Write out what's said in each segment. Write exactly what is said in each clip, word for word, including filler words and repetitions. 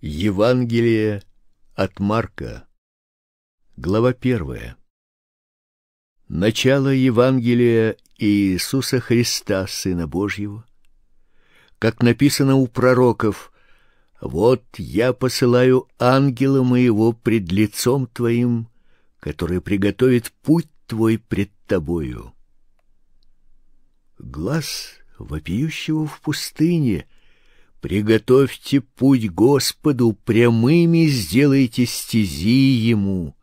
Евангелие от Марка, глава первая. Начало Евангелия Иисуса Христа, Сына Божьего. Как написано у пророков: «Вот я посылаю ангела моего пред лицом твоим, который приготовит путь твой пред тобою». Глас вопиющего в пустыне: «Приготовьте путь Господу, прямыми сделайте стези Ему».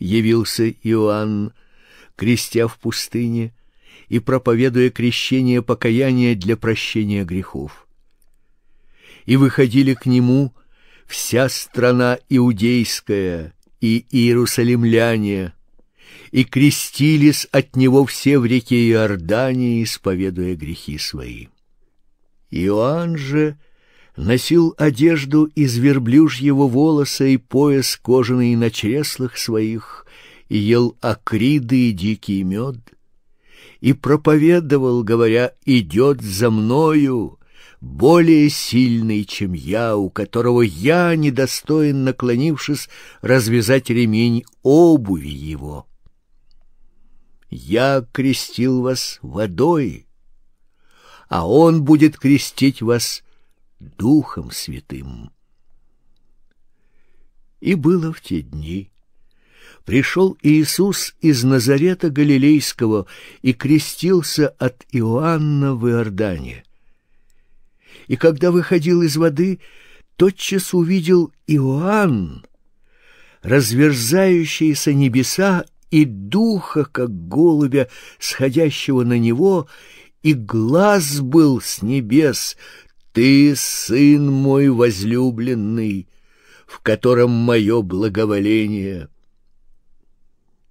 Явился Иоанн, крестя в пустыне и проповедуя крещение покаяния для прощения грехов. И выходили к Нему вся страна иудейская и иерусалимляне, и крестились от Него все в реке Иордании, исповедуя грехи свои. Иоанн же носил одежду из верблюжьего волоса и пояс кожаный на чреслах своих, и ел акриды и дикий мед, и проповедовал, говоря: «Идет за мною более сильный, чем я, у которого я недостоин, наклонившись, развязать ремень обуви его. Я крестил вас водой, а Он будет крестить вас Духом Святым». И было в те дни: пришел Иисус из Назарета Галилейского и крестился от Иоанна в Иордане. И когда выходил из воды, тотчас увидел Иоанн разверзающиеся небеса и Духа, как голубя, сходящего на Него, и глаз был с небес: «Ты, Сын мой возлюбленный, в котором мое благоволение».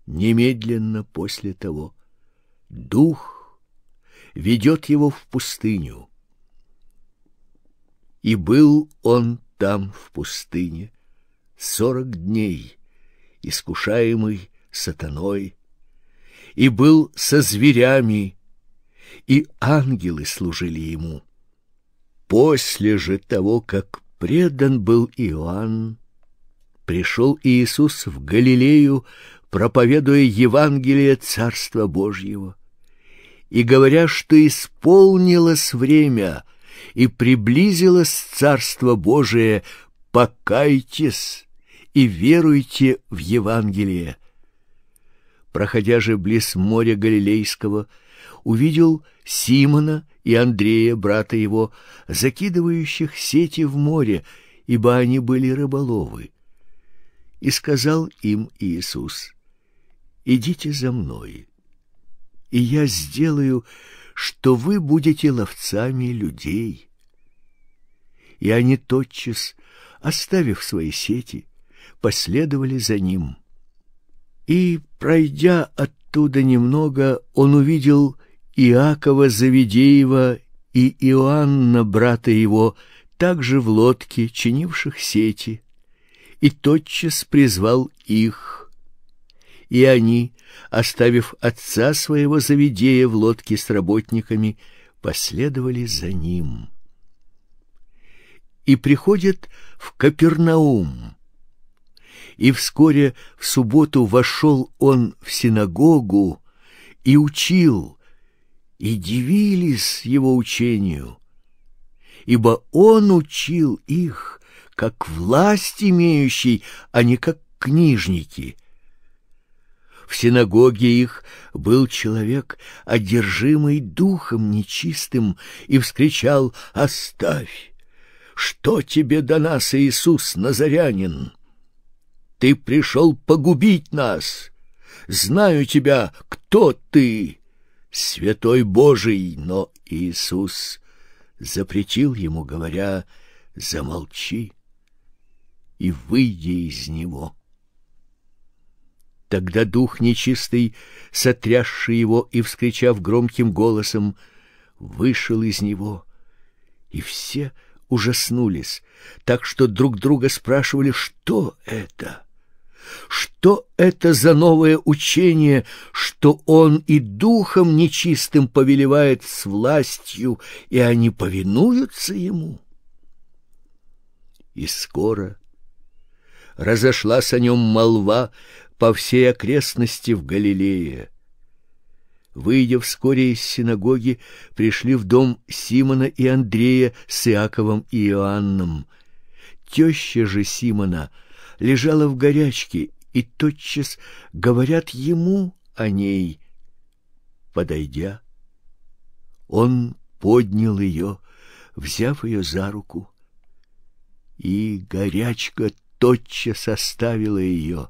Немедленно после того Дух ведет его в пустыню. И был он там в пустыне сорок дней, искушаемый сатаной, и был со зверями, и ангелы служили ему. После же того, как предан был Иоанн, пришел Иисус в Галилею, проповедуя Евангелие Царства Божьего, и говоря, что исполнилось время и приблизилось Царство Божие, покайтесь и веруйте в Евангелие. Проходя же близ моря Галилейского, увидел Симона и Андрея, брата его, закидывающих сети в море, ибо они были рыболовы. И сказал им Иисус: «Идите за Мной, и я сделаю, что вы будете ловцами людей». И они тотчас, оставив свои сети, последовали за Ним. И, пройдя оттуда немного, он увидел Иакова Заведеева и Иоанна, брата его, также в лодке, чинивших сети, и тотчас призвал их. И они, оставив отца своего Заведея в лодке с работниками, последовали за Ним. И приходят в Капернаум. И вскоре в субботу вошел он в синагогу и учил, и дивились его учению, ибо он учил их, как власть имеющий, а не как книжники. В синагоге их был человек, одержимый духом нечистым, и вскричал: «Оставь! Что тебе до нас, Иисус Назарянин? Ты пришел погубить нас! Знаю тебя, кто ты! Святой Божий!» Но Иисус запретил ему, говоря: «Замолчи и выйди из него». Тогда дух нечистый, сотрясший его и вскричав громким голосом, вышел из него, и все ужаснулись, так что друг друга спрашивали: «Что это? Что это за новое учение, что он и духом нечистым повелевает с властью, и они повинуются ему?» и скоро. Разошлась о нем молва по всей окрестности в Галилее. Выйдя вскоре из синагоги, пришли в дом Симона и Андрея с Иаковом и Иоанном. Теща же Симона лежала в горячке, и тотчас говорят ему о ней. Подойдя, он поднял ее, взяв ее за руку, и горячка тотчас оставила ее,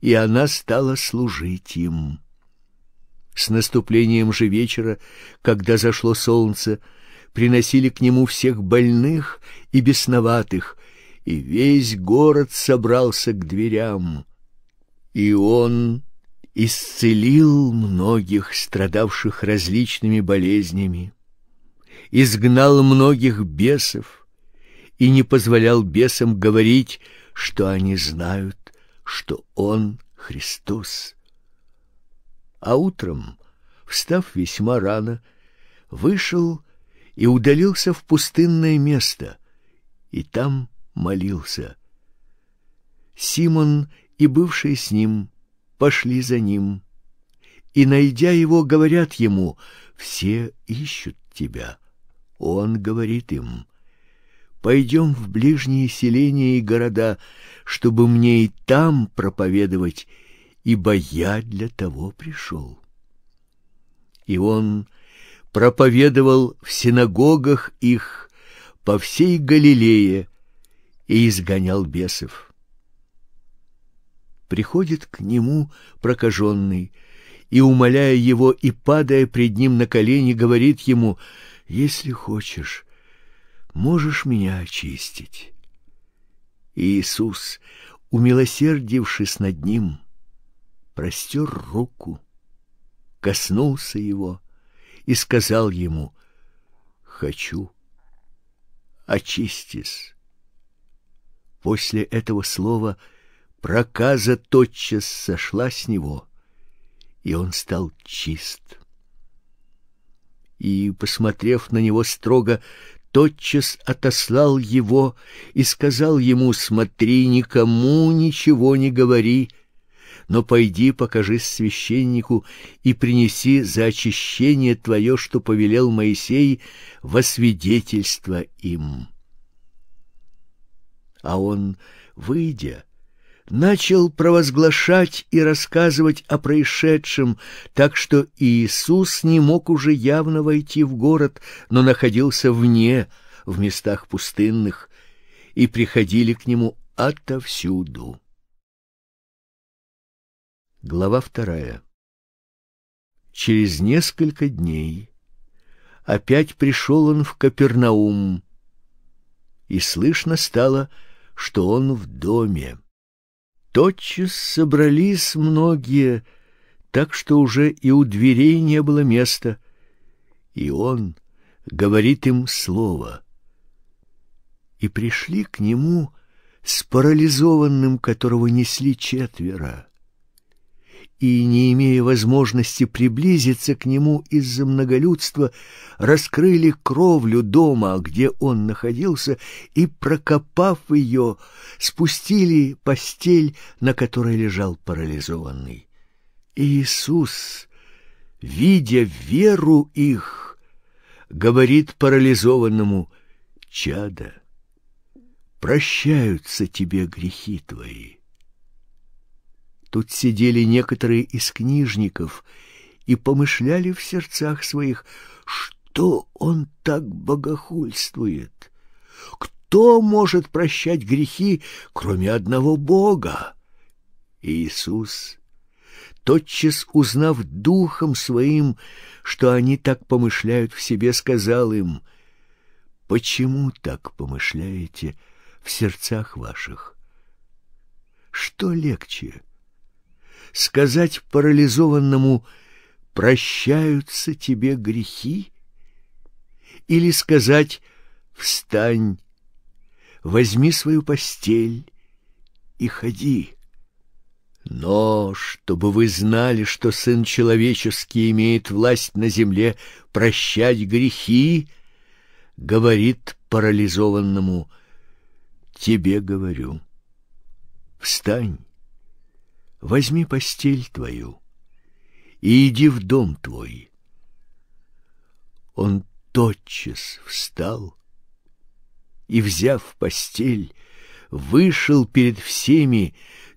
и она стала служить им. С наступлением же вечера, когда зашло солнце, приносили к нему всех больных и бесноватых, и весь город собрался к дверям. И он исцелил многих, страдавших различными болезнями, изгнал многих бесов и не позволял бесам говорить, что они знают, что он Христос. А утром, встав весьма рано, вышел и удалился в пустынное место, и там молился. Симон и бывшие с ним пошли за ним, и, найдя его, говорят ему: «Все ищут тебя». Он говорит им: «Пойдем в ближние селения и города, чтобы мне и там проповедовать, ибо я для того пришел». И он проповедовал в синагогах их по всей Галилее и изгонял бесов. Приходит к нему прокаженный, и, умоляя его и падая пред ним на колени, говорит ему: «Если хочешь, можешь меня очистить». И Иисус, умилосердившись над ним, простер руку, коснулся его и сказал ему: «Хочу, очистись». После этого слова проказа тотчас сошла с него, и он стал чист. И, посмотрев на него строго, тотчас отослал его и сказал ему: «Смотри, никому ничего не говори, но пойди, покажись священнику и принеси за очищение твое, что повелел Моисей, во свидетельство им». А он, выйдя, начал провозглашать и рассказывать о происшедшем, так что Иисус не мог уже явно войти в город, но находился вне, в местах пустынных, и приходили к нему отовсюду. Глава вторая. Через несколько дней опять пришел он в Капернаум, и слышно стало, что он в доме. Тотчас собрались многие, так что уже и у дверей не было места, и он говорит им слово. И пришли к нему с парализованным, которого несли четверо, и, не имея возможности приблизиться к нему из-за многолюдства, раскрыли кровлю дома, где он находился, и, прокопав ее, спустили постель, на которой лежал парализованный. И Иисус, видя веру их, говорит парализованному: «Чадо, прощаются тебе грехи твои». Тут сидели некоторые из книжников и помышляли в сердцах своих: что он так богохульствует? Кто может прощать грехи, кроме одного Бога? И Иисус, тотчас узнав духом своим, что они так помышляют в себе, сказал им: «Почему так помышляете в сердцах ваших? Что легче? Сказать парализованному: прощаются тебе грехи? Или сказать: встань, возьми свою постель и ходи? Но чтобы вы знали, что Сын Человеческий имеет власть на земле прощать грехи», говорит парализованному: тебе говорю, встань, возьми постель твою и иди в дом твой. Он тотчас встал и, взяв постель, вышел перед всеми,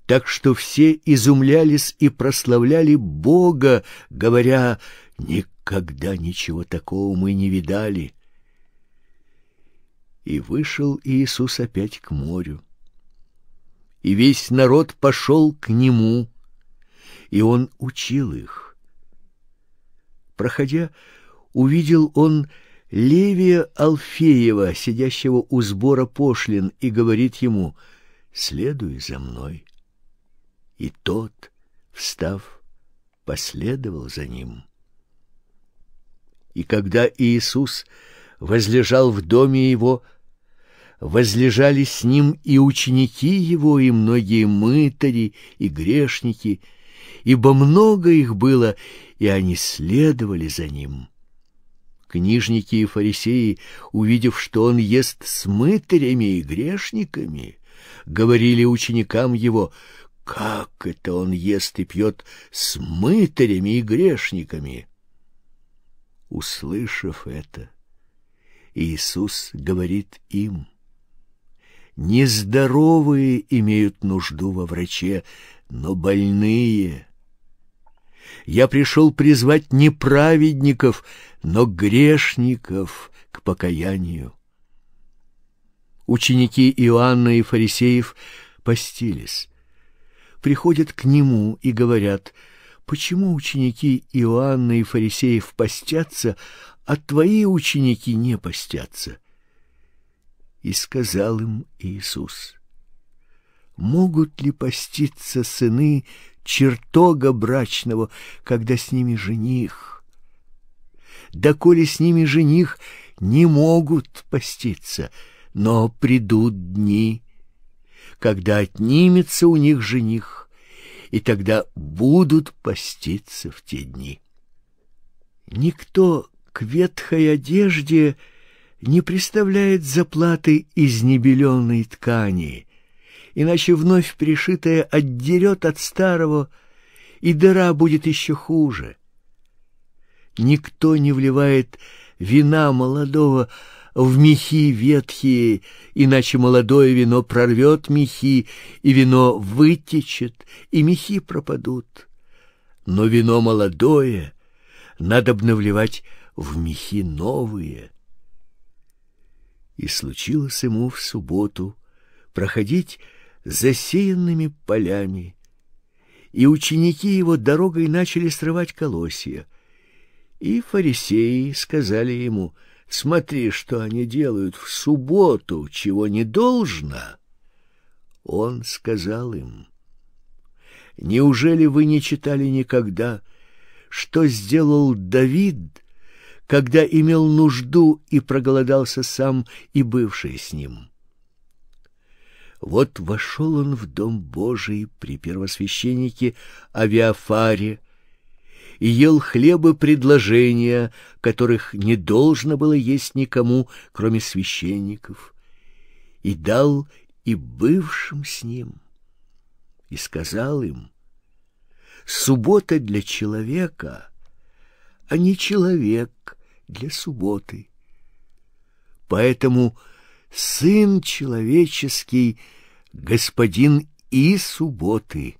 так что все изумлялись и прославляли Бога, говоря: «Никогда ничего такого мы не видали». И вышел Иисус опять к морю, и весь народ пошел к Нему, и Он учил их. Проходя, увидел Он Левия Алфеева, сидящего у сбора пошлин, и говорит ему: «Следуй за мной». И тот, встав, последовал за ним. И когда Иисус возлежал в доме его, возлежали с ним и ученики его, и многие мытари, и грешники, ибо много их было, и они следовали за ним. Книжники и фарисеи, увидев, что он ест с мытарями и грешниками, говорили ученикам его: «Как это он ест и пьет с мытарями и грешниками?» Услышав это, Иисус говорит им: «Нездоровые имеют нужду во враче, но больные. Я пришел призвать не праведников, но грешников к покаянию». Ученики Иоанна и фарисеев постились. Приходят к нему и говорят: «Почему ученики Иоанна и фарисеев постятся, а твои ученики не постятся?» И сказал им Иисус: «Могут ли поститься сыны чертога брачного, когда с ними жених? Доколе с ними жених, не могут поститься, но придут дни, когда отнимется у них жених, и тогда будут поститься в те дни. Никто к ветхой одежде не приставляет заплаты из небеленой ткани, иначе вновь пришитое отдерет от старого, и дыра будет еще хуже. Никто не вливает вина молодого в мехи ветхие, иначе молодое вино прорвет мехи, и вино вытечет, и мехи пропадут. Но вино молодое надобно вливать в мехи новые». И случилось ему в субботу проходить засеянными полями, и ученики его дорогой начали срывать колосья. И фарисеи сказали ему: «Смотри, что они делают в субботу, чего не должно». Он сказал им: «Неужели вы не читали никогда, что сделал Давид, когда имел нужду и проголодался сам и бывший с ним? Вот вошел он в дом Божий при первосвященнике Авиафаре и ел хлебы предложения, которых не должно было есть никому, кроме священников, и дал и бывшим с ним, и сказал им: «Суббота для человека, а не человек для субботы. Поэтому Сын человеческий, господин и субботы».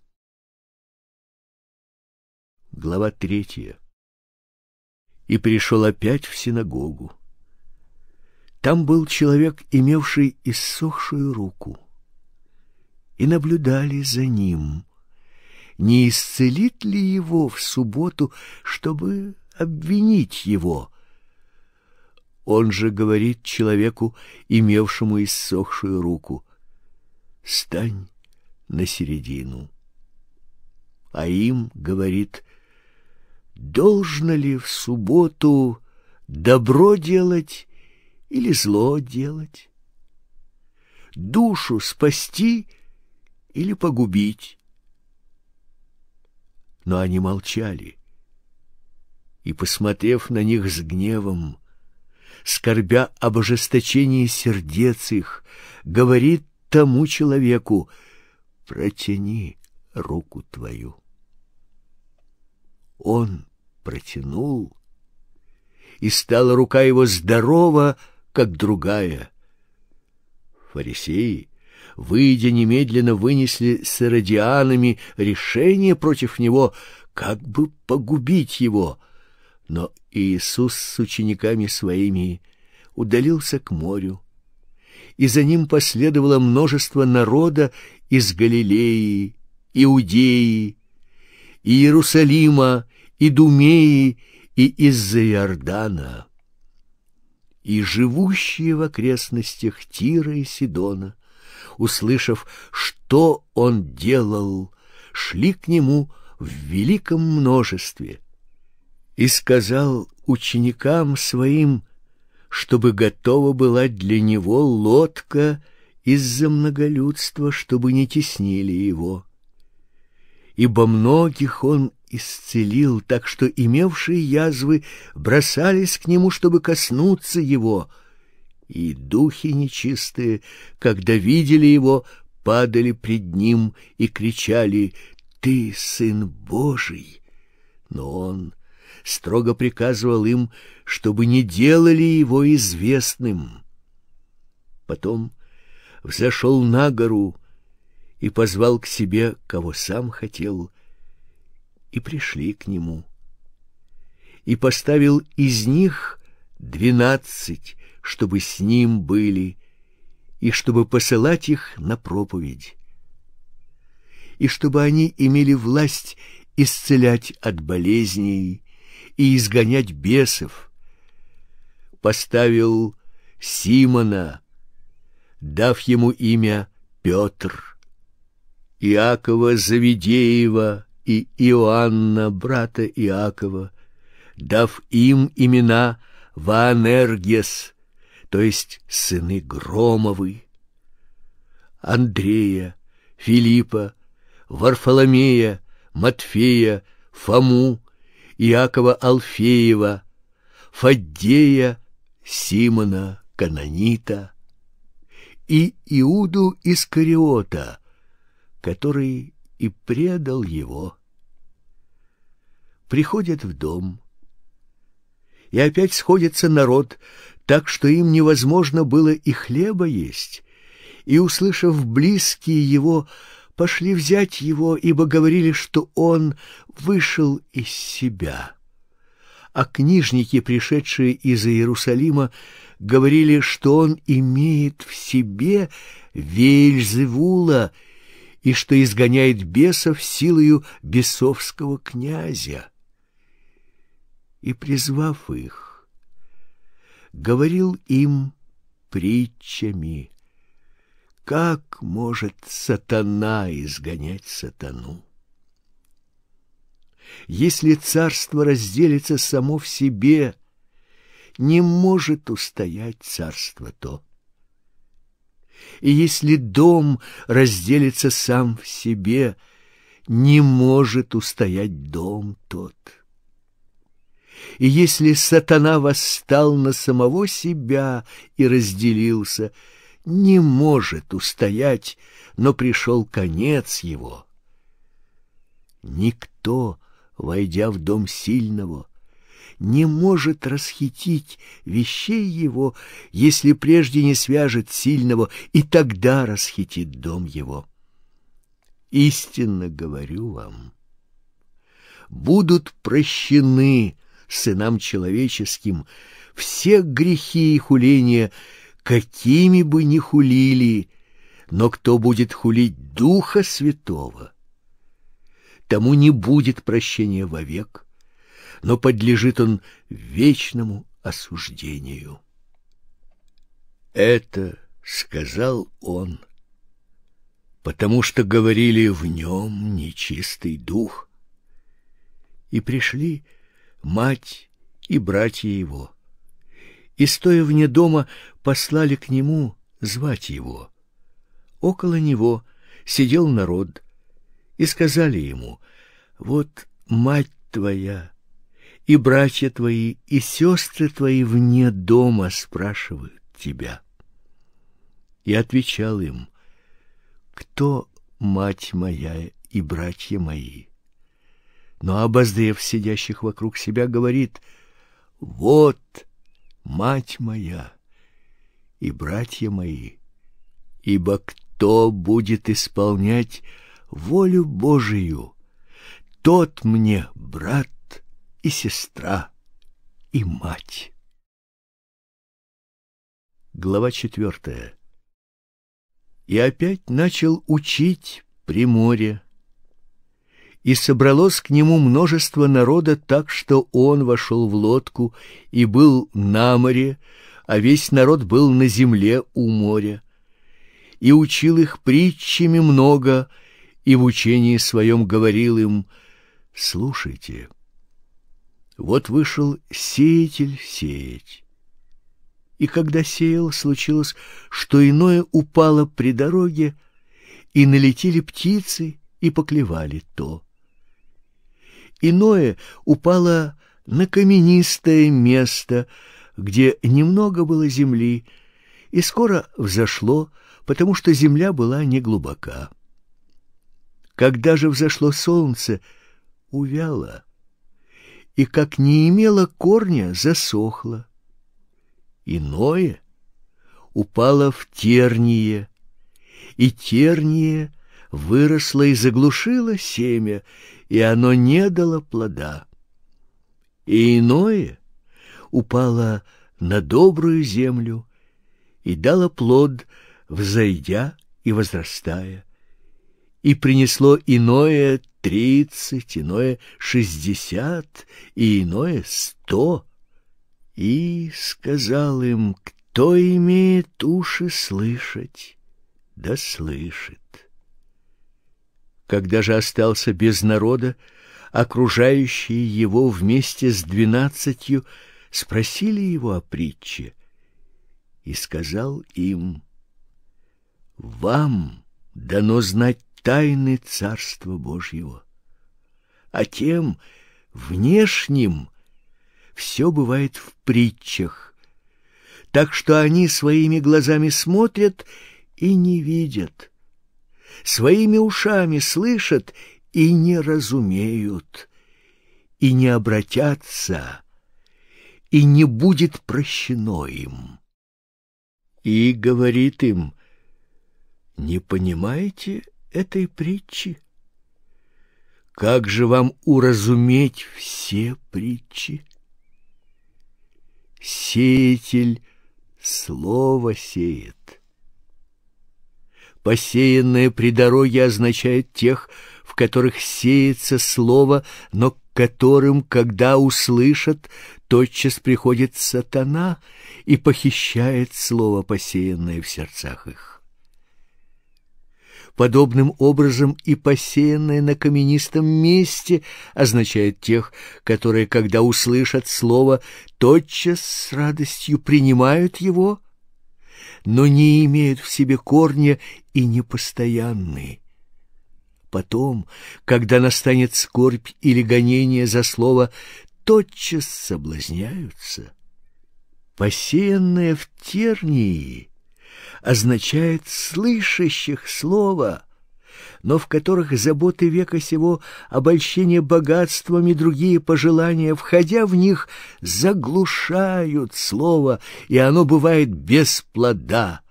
Глава третья. И пришел опять в синагогу. Там был человек, имевший иссохшую руку, и наблюдали за ним, не исцелит ли его в субботу, чтобы обвинить его. Он же говорит человеку, имевшему иссохшую руку: «Стань на середину». А им говорит: «Должно ли в субботу добро делать или зло делать? Душу спасти или погубить?» Но они молчали, и, посмотрев на них с гневом, скорбя об ожесточении сердец их, говорит тому человеку, протяни руку твою. Он протянул, и стала рука его здорова, как другая. Фарисеи, выйдя, немедленно вынесли с иродианами решение против него, как бы погубить его. Но Иисус с учениками своими удалился к морю, и за ним последовало множество народа из Галилеи, Иудеи, Иерусалима, Идумеи и из-за Иордана, и живущие в окрестностях Тира и Сидона, услышав, что он делал, шли к нему в великом множестве, и сказал ученикам своим, чтобы готова была для него лодка из-за многолюдства, чтобы не теснили его. Ибо многих он исцелил, так что имевшие язвы бросались к нему, чтобы коснуться его, и духи нечистые, когда видели его, падали пред ним и кричали: «Ты Сын Божий!» Но он строго приказывал им, чтобы не делали его известным. Потом взошел на гору и позвал к себе, кого сам хотел, и пришли к нему. И поставил из них двенадцать, чтобы с ним были, и чтобы посылать их на проповедь, и чтобы они имели власть исцелять от болезней и изгонять бесов. Поставил Симона, дав ему имя Петр, Иакова Завидеева и Иоанна, брата Иакова, дав им имена Ваанергес, то есть сыны Громовы, Андрея, Филиппа, Варфоломея, Матфея, Фому, Иакова Алфеева, Фаддея, Симона Канонита и Иуду Искариота, который и предал его. Приходят в дом, и опять сходится народ, так что им невозможно было и хлеба есть, и, услышав, близкие его пошли взять его, ибо говорили, что он вышел из себя. А книжники, пришедшие из Иерусалима, говорили, что он имеет в себе Веельзевула и что изгоняет бесов силою бесовского князя. И, призвав их, говорил им притчами: как может сатана изгонять сатану? Если царство разделится само в себе, не может устоять царство то. И если дом разделится сам в себе, не может устоять дом тот. И если сатана восстал на самого себя и разделился, не может устоять, но пришел конец его. Никто, войдя в дом сильного, не может расхитить вещей его, если прежде не свяжет сильного, и тогда расхитит дом его. Истинно говорю вам, будут прощены сынам человеческим все грехи и хуления, какими бы ни хулили, но кто будет хулить Духа Святого, тому не будет прощения вовек, но подлежит он вечному осуждению. Это сказал он, потому что говорили в нем нечистый дух. И пришли мать и братья его, и, стоя вне дома, послали к нему звать его. Около него сидел народ, и сказали ему: вот мать твоя и братья твои и сестры твои вне дома спрашивают тебя. И отвечал им: кто мать моя и братья мои? Но, обозрев сидящих вокруг себя, говорит: вот мать моя и братья мои, ибо кто будет исполнять волю Божию, тот мне брат и сестра и мать. Глава четвертая. И опять начал учить при море. И собралось к нему множество народа, так что он вошел в лодку и был на море, а весь народ был на земле у моря. И учил их притчами много, и в учении своем говорил им: «Слушайте, вот вышел сеятель сеять. И когда сеял, случилось, что иное упало при дороге, и налетели птицы, и поклевали то. Иное упало на каменистое место, где немного было земли, и скоро взошло, потому что земля была неглубока. Когда же взошло солнце, увяло, и, как не имело корня, засохло. Иное упало в терние, и терние выросло и заглушило семя, и оно не дало плода. И иное упало на добрую землю и дало плод, взойдя и возрастая, и принесло иное тридцать, иное шестьдесят, и иное сто. И сказал им: кто имеет уши слышать, да слышит». Когда же остался без народа, окружающие его вместе с двенадцатью спросили его о притче. И сказал им: «Вам дано знать тайны Царства Божьего, а тем внешним все бывает в притчах, так что они своими глазами смотрят и не видят, своими ушами слышат и не разумеют, и не обратятся, и не будет прощено им». И говорит им: «Не понимаете этой притчи? Как же вам уразуметь все притчи? Сеятель слово сеет. Посеянное при дороге означает тех, в которых сеется слово, но к которым, когда услышат, тотчас приходит сатана и похищает слово, посеянное в сердцах их. Подобным образом и посеянное на каменистом месте означает тех, которые, когда услышат слово, тотчас с радостью принимают его, но не имеют в себе корня и непостоянны. Потом, когда настанет скорбь или гонение за слово, тотчас соблазняются. Посеянное в тернии означает слышащих слово, но в которых заботы века сего, обольщение богатством и другие пожелания, входя в них, заглушают слово, и оно бывает без плода.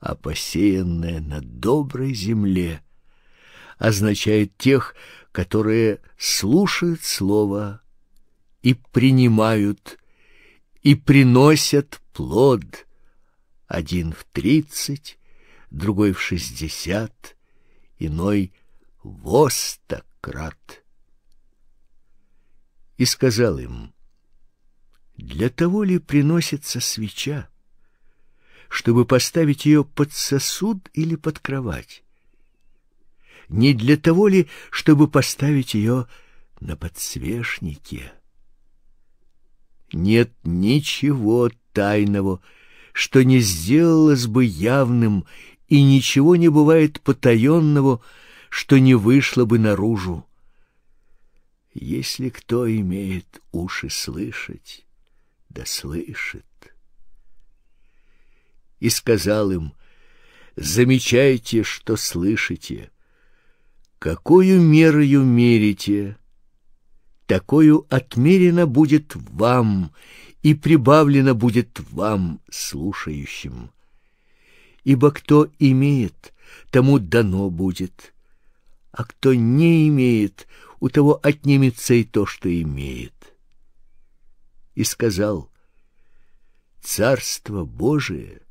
А посеянное на доброй земле означает тех, которые слушают слово и принимают, и приносят плод, один в тридцать, другой в шестьдесят, иной во сто крат». И сказал им: «Для того ли приносится свеча, чтобы поставить ее под сосуд или под кровать? Не для того ли, чтобы поставить ее на подсвечнике? Нет ничего тайного, что не сделалось бы явным, и ничего не бывает потаенного, что не вышло бы наружу. Если кто имеет уши слышать, да слышит». И сказал им: замечайте, что слышите, какую мерою мерите, такою отмерено будет вам, и прибавлено будет вам, слушающим. Ибо кто имеет, тому дано будет, а кто не имеет, у того отнимется и то, что имеет. И сказал: Царство Божие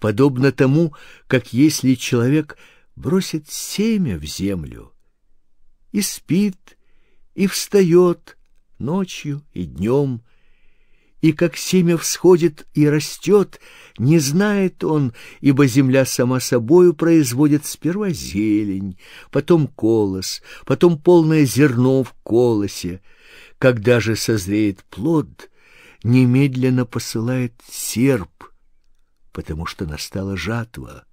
подобно тому, как если человек бросит семя в землю и спит, и встает ночью и днем, и как семя всходит и растет, не знает он, ибо земля сама собою производит сперва зелень, потом колос, потом полное зерно в колосе. Когда же созреет плод, немедленно посылает серп, потому что настала жатва.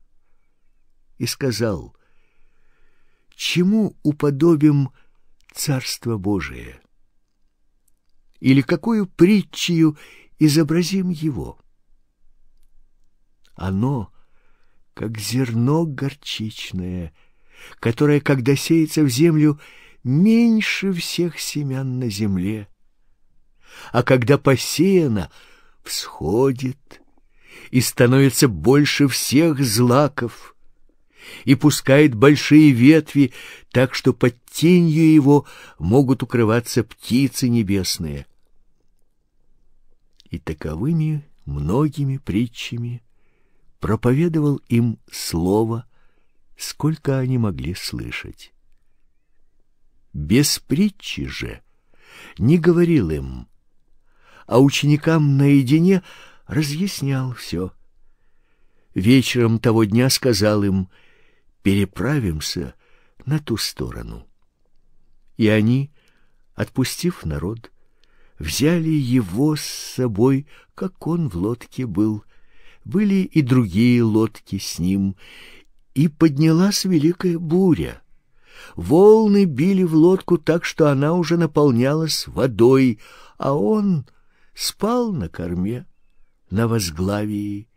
И сказал: чему уподобим Царство Божие? Или какую притчею изобразим его? Оно, как зерно горчичное, которое, когда сеется в землю, меньше всех семян на земле, а когда посеяно, всходит и становится больше всех злаков, и пускает большие ветви, так что под тенью его могут укрываться птицы небесные. И таковыми многими притчами проповедовал им слово, сколько они могли слышать. Без притчи же не говорил им, а ученикам наедине разъяснял все. Вечером того дня сказал им: переправимся на ту сторону. И они, отпустив народ, взяли его с собой, как он в лодке был. Были и другие лодки с ним, и поднялась великая буря. Волны били в лодку так, что она уже наполнялась водой, а он спал на корме, на возглавии.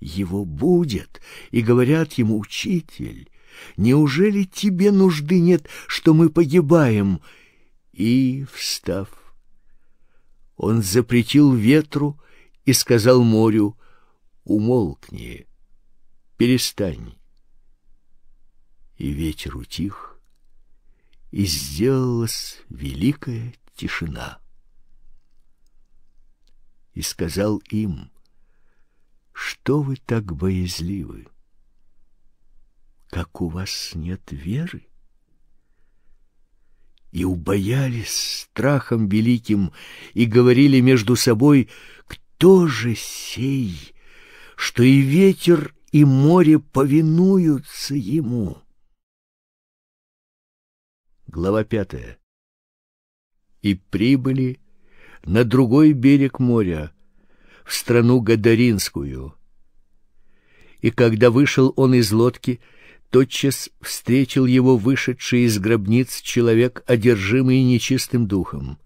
Его будет, и говорят ему: учитель, неужели тебе нужды нет, что мы погибаем? И, встав, он запретил ветру и сказал морю: умолкни, перестань. И ветер утих, и сделалась великая тишина. И сказал им: что вы так боязливы? Как у вас нет веры? И убоялись страхом великим, и говорили между собой: кто же сей, что и ветер, и море повинуются ему? Глава пятая. И прибыли на другой берег моря, в страну Гадаринскую. И когда вышел он из лодки, тотчас встретил его вышедший из гробниц человек, одержимый нечистым духом.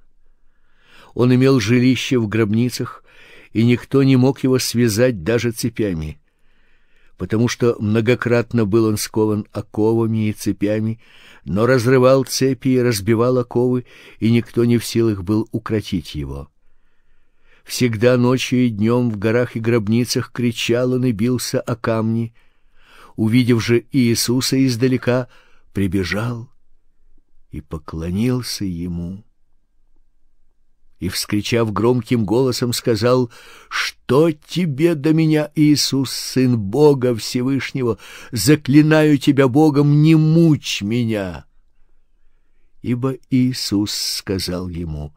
Он имел жилище в гробницах, и никто не мог его связать даже цепями, потому что многократно был он скован оковами и цепями, но разрывал цепи и разбивал оковы, и никто не в силах был укротить его. Всегда ночью и днем в горах и гробницах кричал он и бился о камни. Увидев же Иисуса издалека, прибежал и поклонился ему. И, вскричав громким голосом, сказал: «Что тебе до меня, Иисус, Сын Бога Всевышнего? Заклинаю тебя Богом, не мучь меня!» Ибо Иисус сказал ему: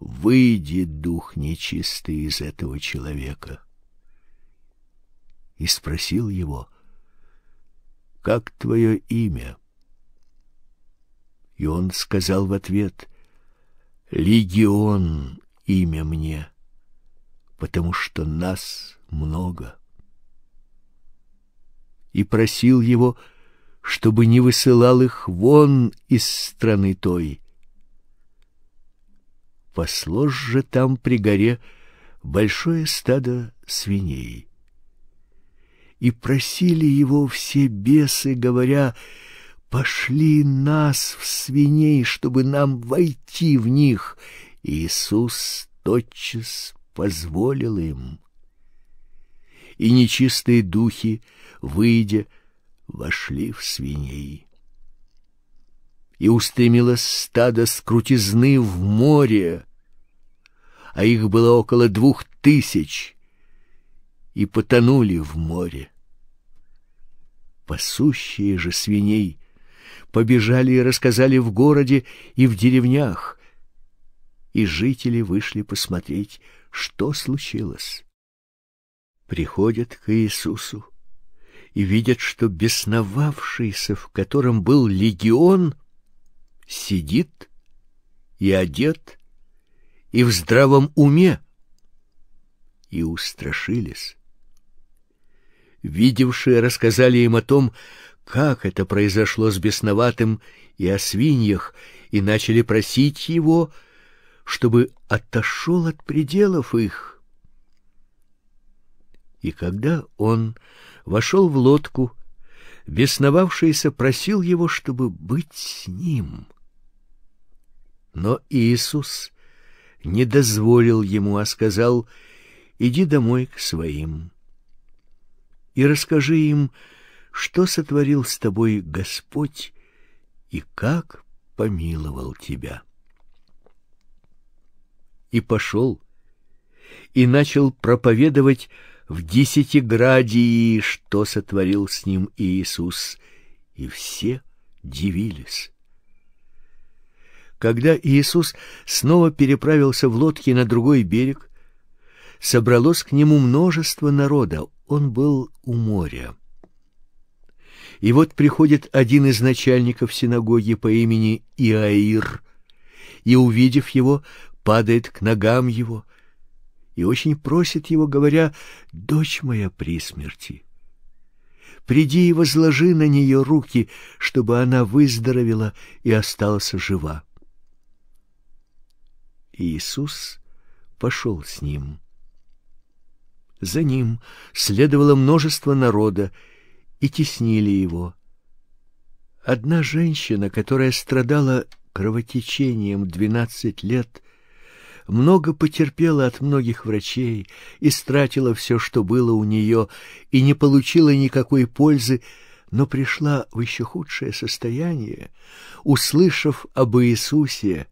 «Выйди, дух нечистый, из этого человека». И спросил его: «Как твое имя?» И он сказал в ответ: «Легион имя мне, потому что нас много». И просил его, чтобы не высылал их вон из страны той. Паслось же там при горе большое стадо свиней. и просили его все бесы, говоря: «Пошли нас в свиней, чтобы нам войти в них». И Иисус тотчас позволил им. И нечистые духи, выйдя, вошли в свиней. И устремилось стадо с крутизны в море, а их было около двух тысяч, и потонули в море. Пасущие же свиней побежали и рассказали в городе и в деревнях, и жители вышли посмотреть, что случилось. Приходят к Иисусу и видят, что бесновавшийся, в котором был легион, сидит и одет, и в здравом уме, и устрашились. Видевшие рассказали им о том, как это произошло с бесноватым, и о свиньях, и начали просить его, чтобы отошел от пределов их. И когда он вошел в лодку, бесновавшийся просил его, чтобы быть с ним. Но Иисус не дозволил ему, а сказал: «Иди домой к своим и расскажи им, что сотворил с тобой Господь и как помиловал тебя». И пошел, и начал проповедовать в Десятиградии, что сотворил с ним Иисус, и все дивились. Когда Иисус снова переправился в лодке на другой берег, собралось к нему множество народа, он был у моря. И вот приходит один из начальников синагоги по имени Иаир, и, увидев его, падает к ногам его, и очень просит его, говоря: «Дочь моя при смерти, приди и возложи на нее руки, чтобы она выздоровела и осталась жива». Иисус пошел с ним. За ним следовало множество народа, и теснили его. Одна женщина, которая страдала кровотечением двенадцать лет, много потерпела от многих врачей, истратила все, что было у нее, и не получила никакой пользы, но пришла в еще худшее состояние, услышав об Иисусе,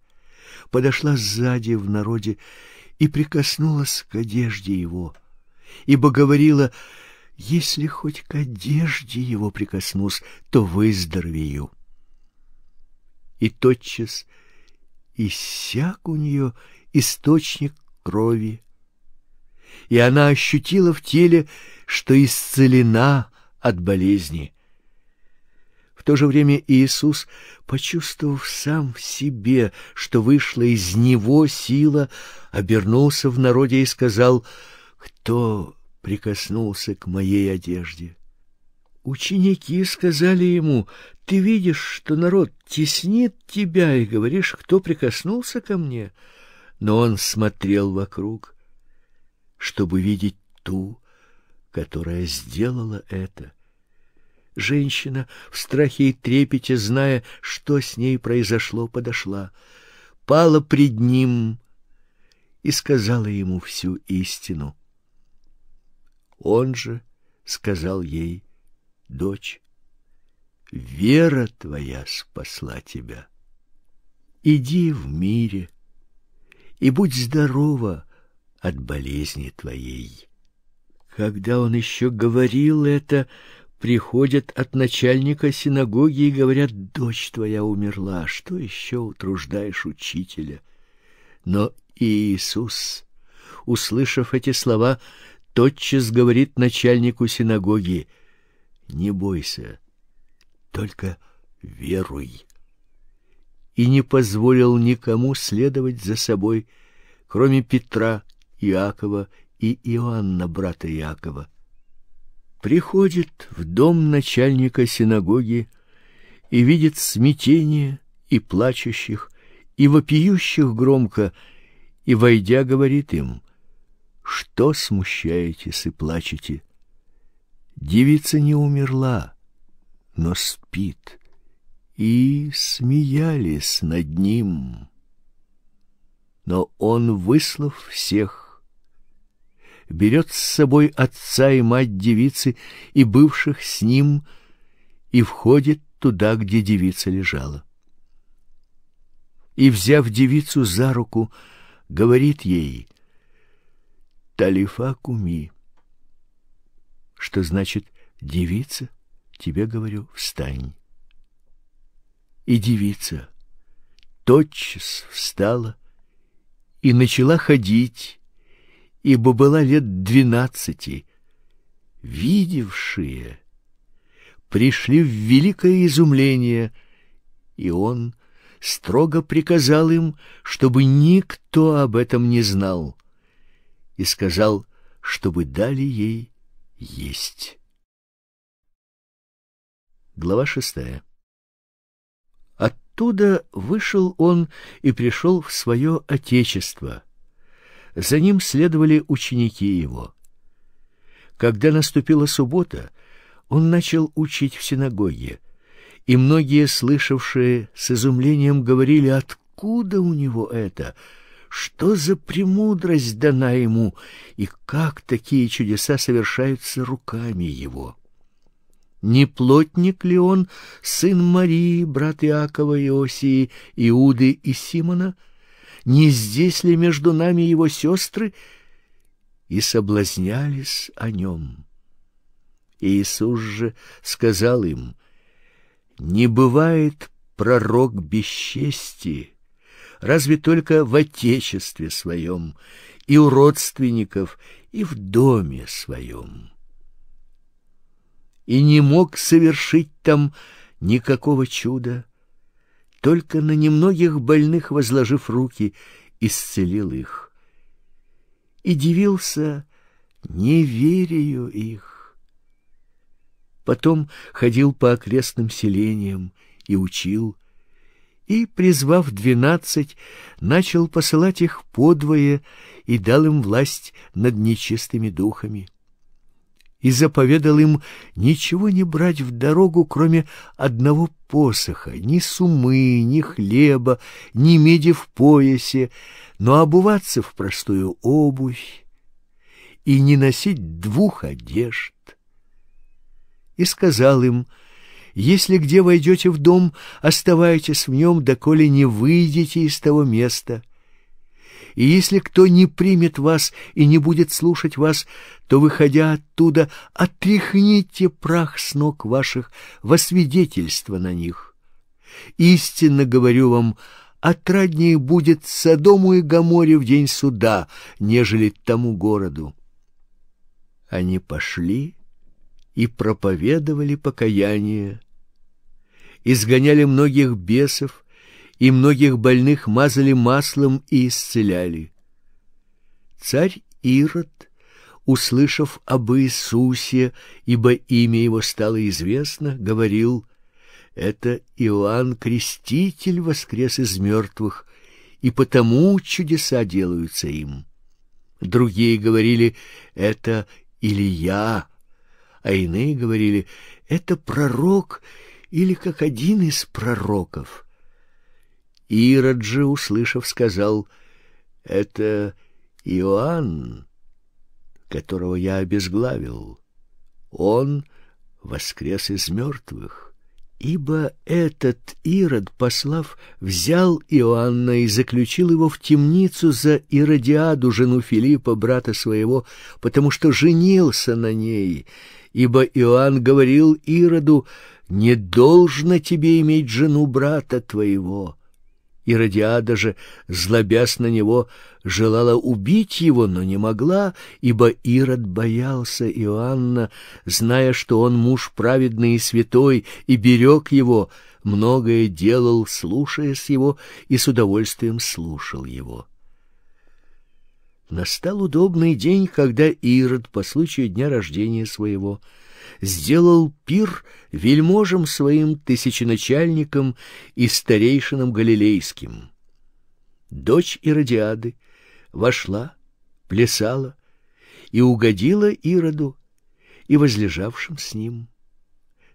подошла сзади в народе и прикоснулась к одежде его, ибо говорила: «Если хоть к одежде его прикоснусь, то выздоровею». И тотчас иссяк у нее источник крови, и она ощутила в теле, что исцелена от болезни. В то же время Иисус, почувствовав сам в себе, что вышла из него сила, обернулся в народе и сказал: «Кто прикоснулся к моей одежде?» Ученики сказали ему: «Ты видишь, что народ теснит тебя, и говоришь: кто прикоснулся ко мне?» Но он смотрел вокруг, чтобы видеть ту, которая сделала это. Женщина, в страхе и трепете, зная, что с ней произошло, подошла, пала пред ним и сказала ему всю истину. Он же сказал ей: «Дочь, вера твоя спасла тебя. Иди в мире и будь здорова от болезни твоей». Когда он еще говорил это, приходят от начальника синагоги и говорят: «Дочь твоя умерла, что еще утруждаешь учителя?» Но Иисус, услышав эти слова, тотчас говорит начальнику синагоги: «Не бойся, только веруй», и не позволил никому следовать за собой, кроме Петра, Иакова и Иоанна, брата Иакова. Приходит в дом начальника синагоги и видит смятение, и плачущих, и вопиющих громко, и, войдя, говорит им: «Что смущаетесь и плачете? Девица не умерла, но спит, и смеялись над ним. Но он, выслав всех, берет с собой отца и мать девицы и бывших с ним, и входит туда, где девица лежала. И, взяв девицу за руку, говорит ей: «Талифа куми», что значит: «Девица, тебе говорю, встань». И девица тотчас встала и начала ходить, ибо была лет двенадцати. Видевшие пришли в великое изумление, и он строго приказал им, чтобы никто об этом не знал, и сказал, чтобы дали ей есть. Глава шестая. Оттуда вышел он и пришел в свое отечество. За ним следовали ученики его. Когда наступила суббота, он начал учить в синагоге, и многие, слышавшие, с изумлением говорили: «Откуда у него это? Что за премудрость дана ему, и как такие чудеса совершаются руками его? Не плотник ли он, сын Марии, брат Иакова, Иосии, Иуды и Симона? Не здесь ли между нами его сестры?» И соблазнялись о нем. Иисус же сказал им: «Не бывает пророк без чести, разве только в отечестве своем, и у родственников, и в доме своем». И не мог совершить там никакого чуда, только на немногих больных, возложив руки, исцелил их. И дивился неверию их. Потом ходил по окрестным селениям и учил, и, призвав двенадцать, начал посылать их подвое и дал им власть над нечистыми духами. И заповедал им ничего не брать в дорогу, кроме одного посоха, ни сумы, ни хлеба, ни меди в поясе, но обуваться в простую обувь и не носить двух одежд. И сказал им: «Если где войдете в дом, оставайтесь в нем, доколе не выйдете из того места. И если кто не примет вас и не будет слушать вас, то, выходя оттуда, отряхните прах с ног ваших во свидетельство на них. Истинно говорю вам, отраднее будет Содому и Гоморе в день суда, нежели тому городу». Они пошли и проповедовали покаяние, изгоняли многих бесов, и многих больных мазали маслом и исцеляли. Царь Ирод, услышав об Иисусе, ибо имя его стало известно, говорил: «Это Иоанн Креститель воскрес из мертвых, и потому чудеса делаются им». Другие говорили: «Это Илия», а иные говорили: «Это пророк или как один из пророков». Ирод же, услышав, сказал: «Это Иоанн, которого я обезглавил. Он воскрес из мертвых, ибо этот Ирод, послав, взял Иоанна и заключил его в темницу за Иродиаду, жену Филиппа, брата своего, потому что женился на ней, ибо Иоанн говорил Ироду: «Не должно тебе иметь жену брата твоего». Иродиада же, злобясь на него, желала убить его, но не могла, ибо Ирод боялся Иоанна, зная, что он муж праведный и святой, и берег его, многое делал, слушаясь его, и с удовольствием слушал его. Настал удобный день, когда Ирод, по случаю дня рождения своего, сделал пир вельможам своим, тысяченачальникам и старейшинам галилейским. Дочь Иродиады вошла, плясала и угодила Ироду, и возлежавшим с ним.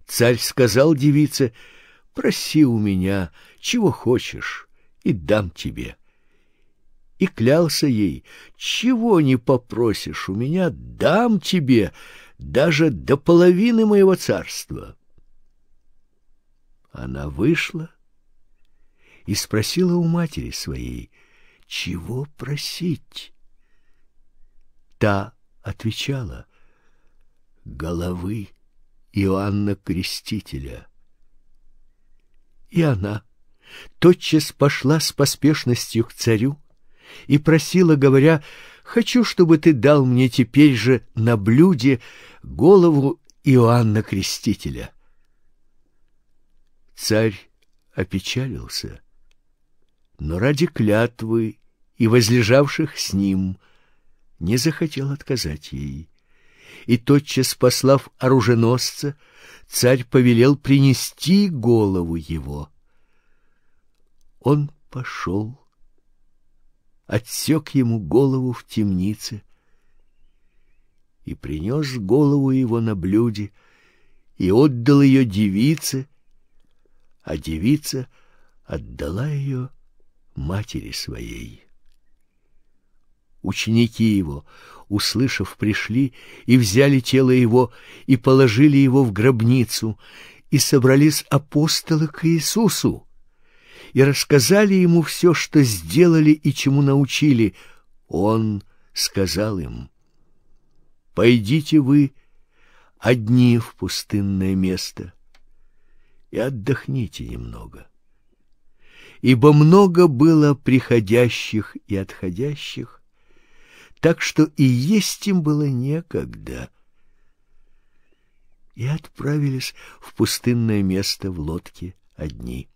Царь сказал девице: «Проси у меня, чего хочешь, и дам тебе». И клялся ей: «Чего не попросишь у меня, дам тебе, даже до половины моего царства». Она вышла и спросила у матери своей: «Чего просить?» Та отвечала: «Головы Иоанна Крестителя». И она тотчас пошла с поспешностью к царю и просила, говоря: «Хочу, чтобы ты дал мне теперь же на блюде голову Иоанна Крестителя». Царь опечалился, но ради клятвы и возлежавших с ним не захотел отказать ей. И тотчас, послав оруженосца, царь повелел принести голову его. Он пошел, отсек ему голову в темнице и принес голову его на блюде и отдал ее девице, а девица отдала ее матери своей. Ученики его, услышав, пришли и взяли тело его, и положили его в гробницу, и собрались апостолы к Иисусу, и рассказали ему все, что сделали и чему научили. Он сказал им: «Пойдите вы одни в пустынное место и отдохните немного, ибо много было приходящих и отходящих, так что и есть им было некогда». И отправились в пустынное место в лодке одни.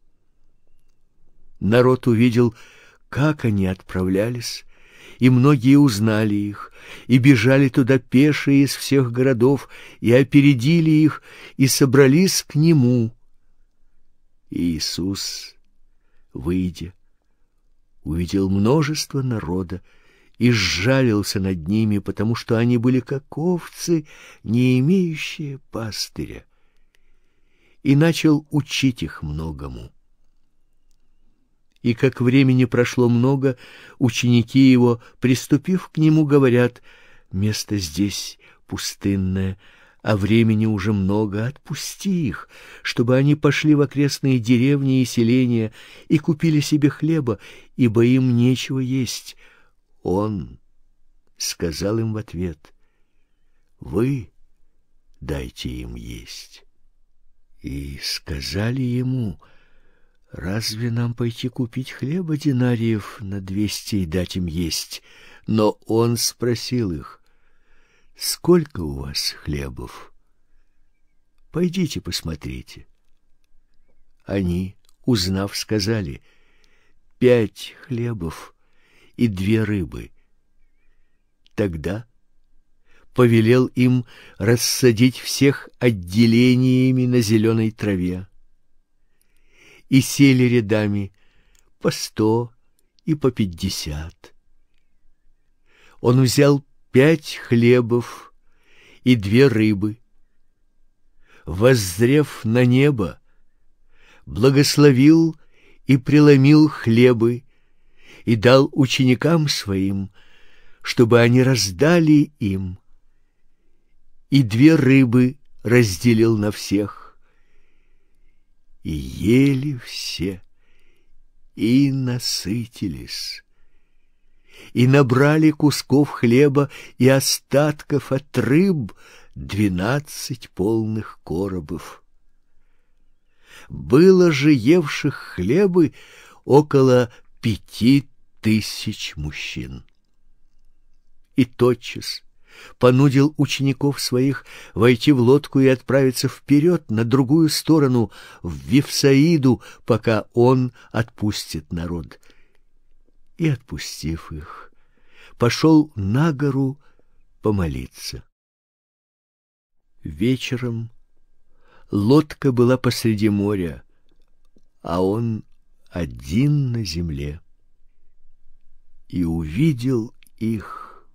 Народ увидел, как они отправлялись, и многие узнали их, и бежали туда пешие из всех городов, и опередили их, и собрались к нему. И Иисус, выйдя, увидел множество народа и сжалился над ними, потому что они были как овцы, не имеющие пастыря, и начал учить их многому. И как времени прошло много, ученики его, приступив к нему, говорят: «Место здесь пустынное, а времени уже много, отпусти их, чтобы они пошли в окрестные деревни и селения и купили себе хлеба, ибо им нечего есть». Он сказал им в ответ: «Вы дайте им есть». И сказали ему: «Разве нам пойти купить хлеба динариев на двести и дать им есть?» Но он спросил их: «Сколько у вас хлебов? Пойдите посмотрите». Они, узнав, сказали: «Пять хлебов и две рыбы». Тогда повелел им рассадить всех отделениями на зеленой траве. И сели рядами по сто и по пятьдесят. Он взял пять хлебов и две рыбы, воззрев на небо, благословил и преломил хлебы и дал ученикам своим, чтобы они раздали им, и две рыбы разделил на всех, и ели все, и насытились, и набрали кусков хлеба и остатков от рыб двенадцать полных коробов. Было же евших хлебы около пяти тысяч мужчин. И тотчас понудил учеников своих войти в лодку и отправиться вперед на другую сторону, в Вифсаиду, пока он отпустит народ. И, отпустив их, пошел на гору помолиться. Вечером лодка была посреди моря, а он один на земле. И увидел их,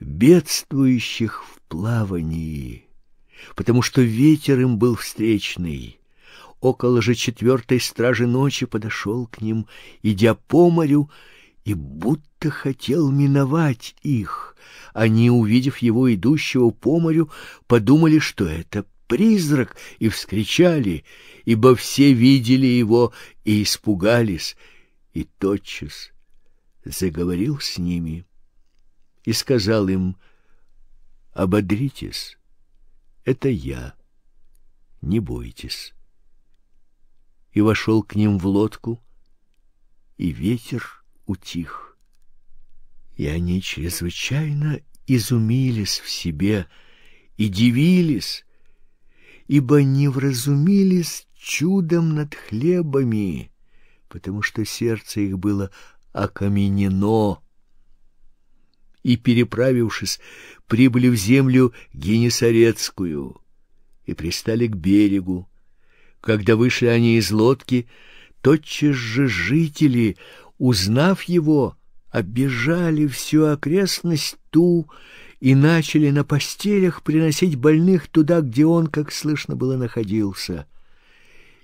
бедствующих в плавании, потому что ветер им был встречный. Около же четвертой стражи ночи подошел к ним, идя по морю, и будто хотел миновать их. Они, увидев его, идущего по морю, подумали, что это призрак, и вскричали, ибо все видели его и испугались, и тотчас заговорил с ними и сказал им: «Ободритесь, это я, не бойтесь». И вошел к ним в лодку, и ветер утих. И они чрезвычайно изумились в себе и дивились, ибо не вразумились чудом над хлебами, потому что сердце их было окаменено. И, переправившись, прибыли в землю Генесарецкую и пристали к берегу. Когда вышли они из лодки, тотчас же жители, узнав его, оббежали всю окрестность ту и начали на постелях приносить больных туда, где он, как слышно было, находился.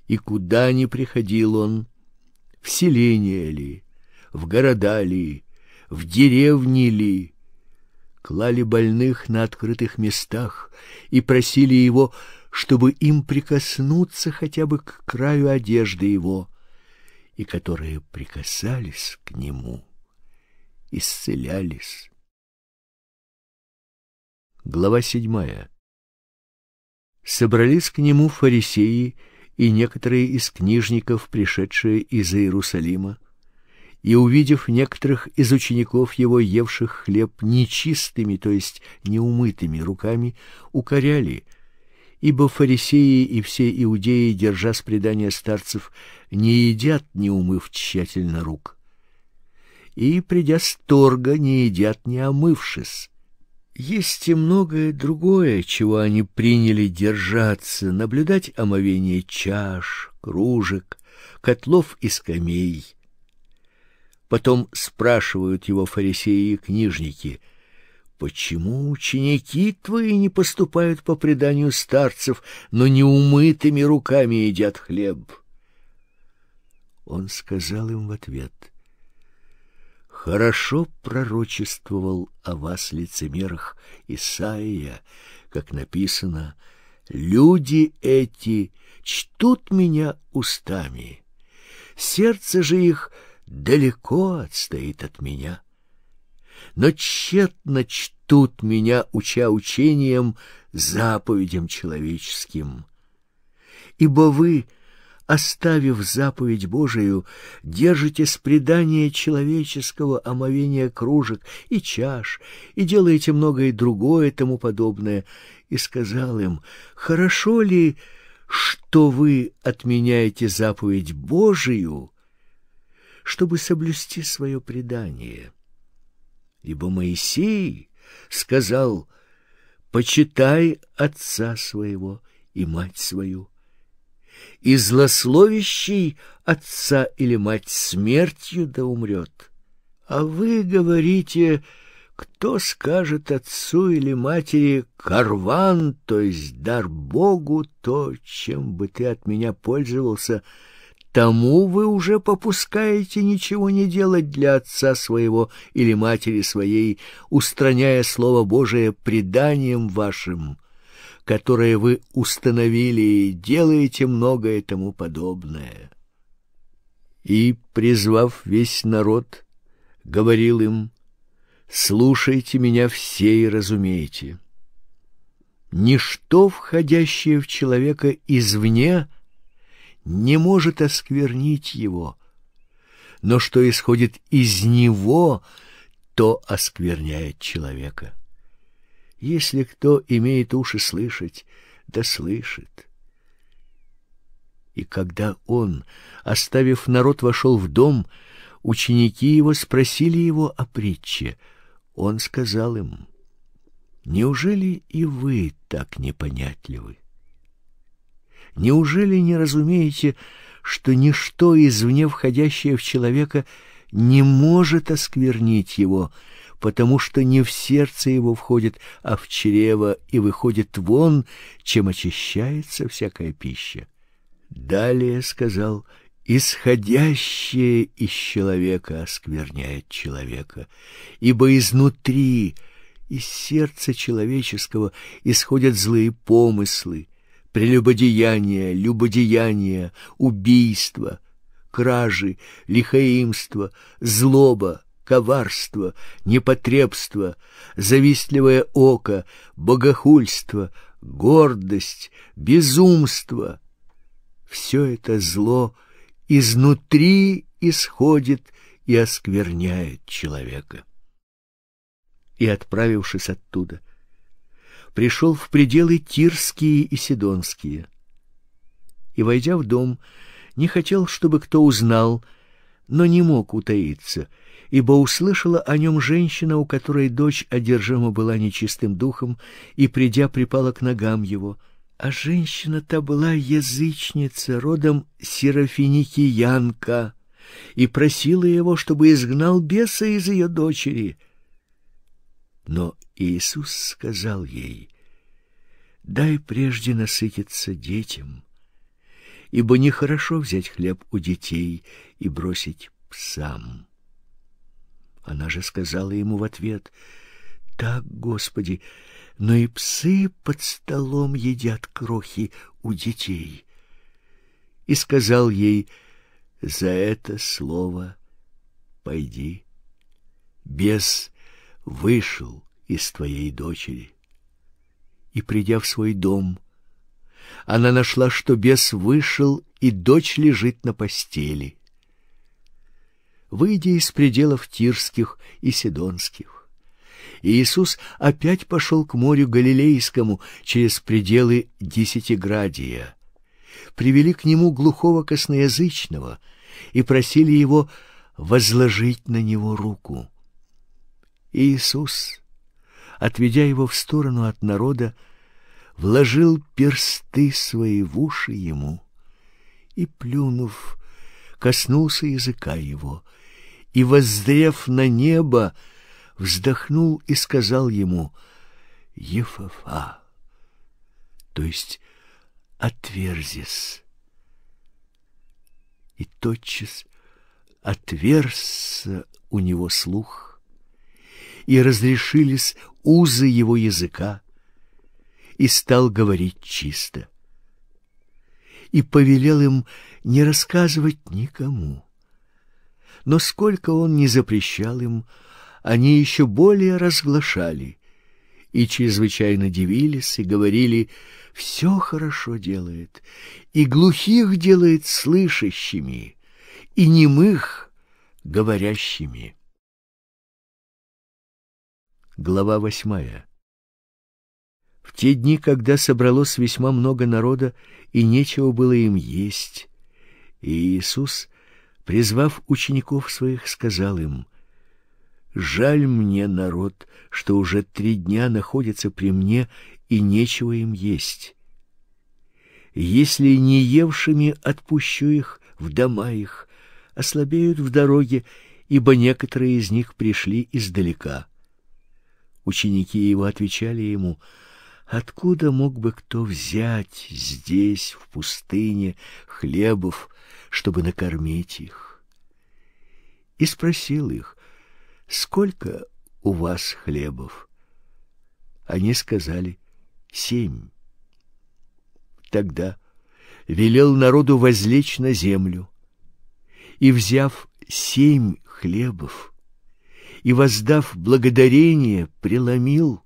И куда ни приходил он, в селение ли, в города ли, в деревни ли, клали больных на открытых местах и просили его, чтобы им прикоснуться хотя бы к краю одежды его, и которые прикасались к нему, исцелялись. Глава седьмая. Собрались к нему фарисеи и некоторые из книжников, пришедшие из Иерусалима, и, увидев некоторых из учеников его, евших хлеб нечистыми, то есть неумытыми руками, укоряли, ибо фарисеи и все иудеи, держа с предания старцев, не едят, не умыв тщательно рук, и, придя с торга, не едят, не омывшись. Есть и многое другое, чего они приняли держаться, наблюдать омовение чаш, кружек, котлов и скамей. Потом спрашивают его фарисеи и книжники: «Почему ученики твои не поступают по преданию старцев, но неумытыми руками едят хлеб?» Он сказал им в ответ: «Хорошо пророчествовал о вас, лицемерах, Исаия, как написано: люди эти чтут меня устами, сердце же их далеко отстоит от меня. Но тщетно чтут меня, уча учением, заповедям человеческим. Ибо вы, оставив заповедь Божию, держитесь предания человеческого, омовения кружек и чаш, и делаете многое другое тому подобное». И сказал им: «Хорошо ли, что вы отменяете заповедь Божию, чтобы соблюсти свое предание? Ибо Моисей сказал: почитай отца своего и мать свою, и злословящий отца или мать смертью да умрет. А вы говорите: кто скажет отцу или матери карван, то есть дар Богу, то, чем бы ты от меня пользовался, тому вы уже попускаете ничего не делать для отца своего или матери своей, устраняя слово Божие преданием вашим, которое вы установили, и делаете многое тому подобное». И, призвав весь народ, говорил им: «Слушайте меня все и разумейте. Ничто, входящее в человека извне, не может осквернить его, но что исходит из него, то оскверняет человека. Если кто имеет уши слышать, да слышит». И когда он, оставив народ, вошел в дом, ученики его спросили его о притче. Он сказал им: «Неужели и вы так непонятливы? Неужели не разумеете, что ничто извне, входящее в человека, не может осквернить его, потому что не в сердце его входит, а в чрево, и выходит вон, чем очищается всякая пища. Далее сказал: исходящее из человека оскверняет человека, ибо изнутри, из сердца человеческого, исходят злые помыслы, прелюбодеяния, любодеяния, убийства, кражи, лихоимство, злоба, коварство, непотребство, завистливое око, богохульство, гордость, безумство. Все это зло изнутри исходит и оскверняет человека. И, отправившись оттуда, пришел в пределы Тирские и Сидонские. И, войдя в дом, не хотел, чтобы кто узнал, но не мог утаиться, ибо услышала о нем женщина, у которой дочь одержима была нечистым духом, и, придя, припала к ногам его. А женщина-то была язычница, родом серафиникиянка, и просила его, чтобы изгнал беса из ее дочери. Но Иисус сказал ей: «Дай прежде насытиться детям, ибо нехорошо взять хлеб у детей и бросить псам». Она же сказала ему в ответ: «Так, Господи, но и псы под столом едят крохи у детей». И сказал ей: «За это слово пойди, бес вышел из твоей дочери». И, придя в свой дом, она нашла, что бес вышел, и дочь лежит на постели. Выйдя из пределов Тирских и Сидонских, Иисус опять пошел к морю Галилейскому через пределы Десятиградия. Привели к нему глухого косноязычного и просили его возложить на него руку. Иисус, отведя его в сторону от народа, вложил персты свои в уши ему и, плюнув, коснулся языка его, и, воззрев на небо, вздохнул и сказал ему: «Ефафа», то есть «отверзись». И тотчас отверзся у него слух, и разрешились узы его языка, и стал говорить чисто. И повелел им не рассказывать никому. Но сколько он не запрещал им, они еще более разглашали и чрезвычайно дивились и говорили: «Все хорошо делает, и глухих делает слышащими, и немых говорящими». Глава восьмая. В те дни, когда собралось весьма много народа, и нечего было им есть, Иисус, призвав учеников своих, сказал им: «Жаль мне народ, что уже три дня находится при мне, и нечего им есть. Если не евшими отпущу их в дома их, ослабеют в дороге, ибо некоторые из них пришли издалека». Ученики его отвечали ему: «Откуда мог бы кто взять здесь, в пустыне, хлебов, чтобы накормить их?» И спросил их: «Сколько у вас хлебов?» Они сказали: «Семь». Тогда велел народу возлечь на землю, и, взяв семь хлебов и воздав благодарение, преломил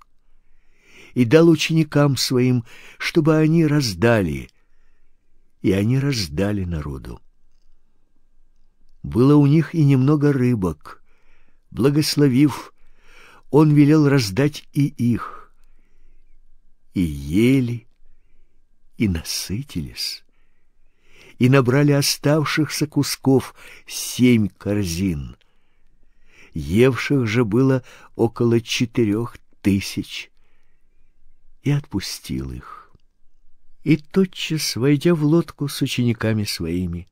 и дал ученикам своим, чтобы они раздали, и они раздали народу. Было у них и немного рыбок. Благословив, он велел раздать и их, и ели, и насытились, и набрали оставшихся кусков семь корзин. Евших же было около четырех тысяч, и отпустил их. И тотчас, войдя в лодку с учениками своими,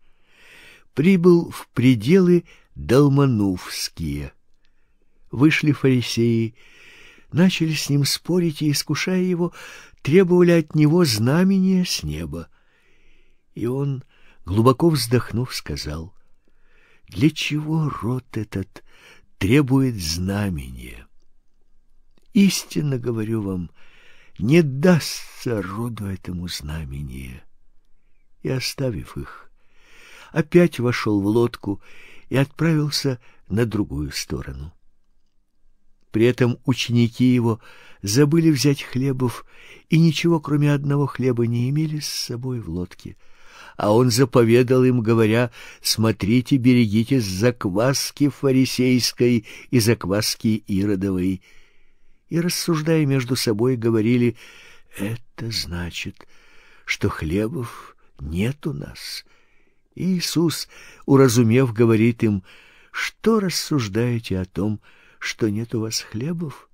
прибыл в пределы Далманувские. вышли фарисеи, начали с ним спорить и, искушая его, требовали от него знамения с неба. И он, глубоко вздохнув, сказал: «Для чего род этот требует знамения? Истинно говорю вам, не дастся роду этому знамение». И, оставив их, опять вошел в лодку и отправился на другую сторону. При этом ученики его забыли взять хлебов и ничего, кроме одного хлеба, не имели с собой в лодке. А он заповедал им, говоря: «Смотрите, берегитесь закваски фарисейской и закваски Иродовой». И, рассуждая между собой, говорили: «Это значит, что хлебов нет у нас». И Иисус, уразумев, говорит им: «Что рассуждаете о том, что нет у вас хлебов?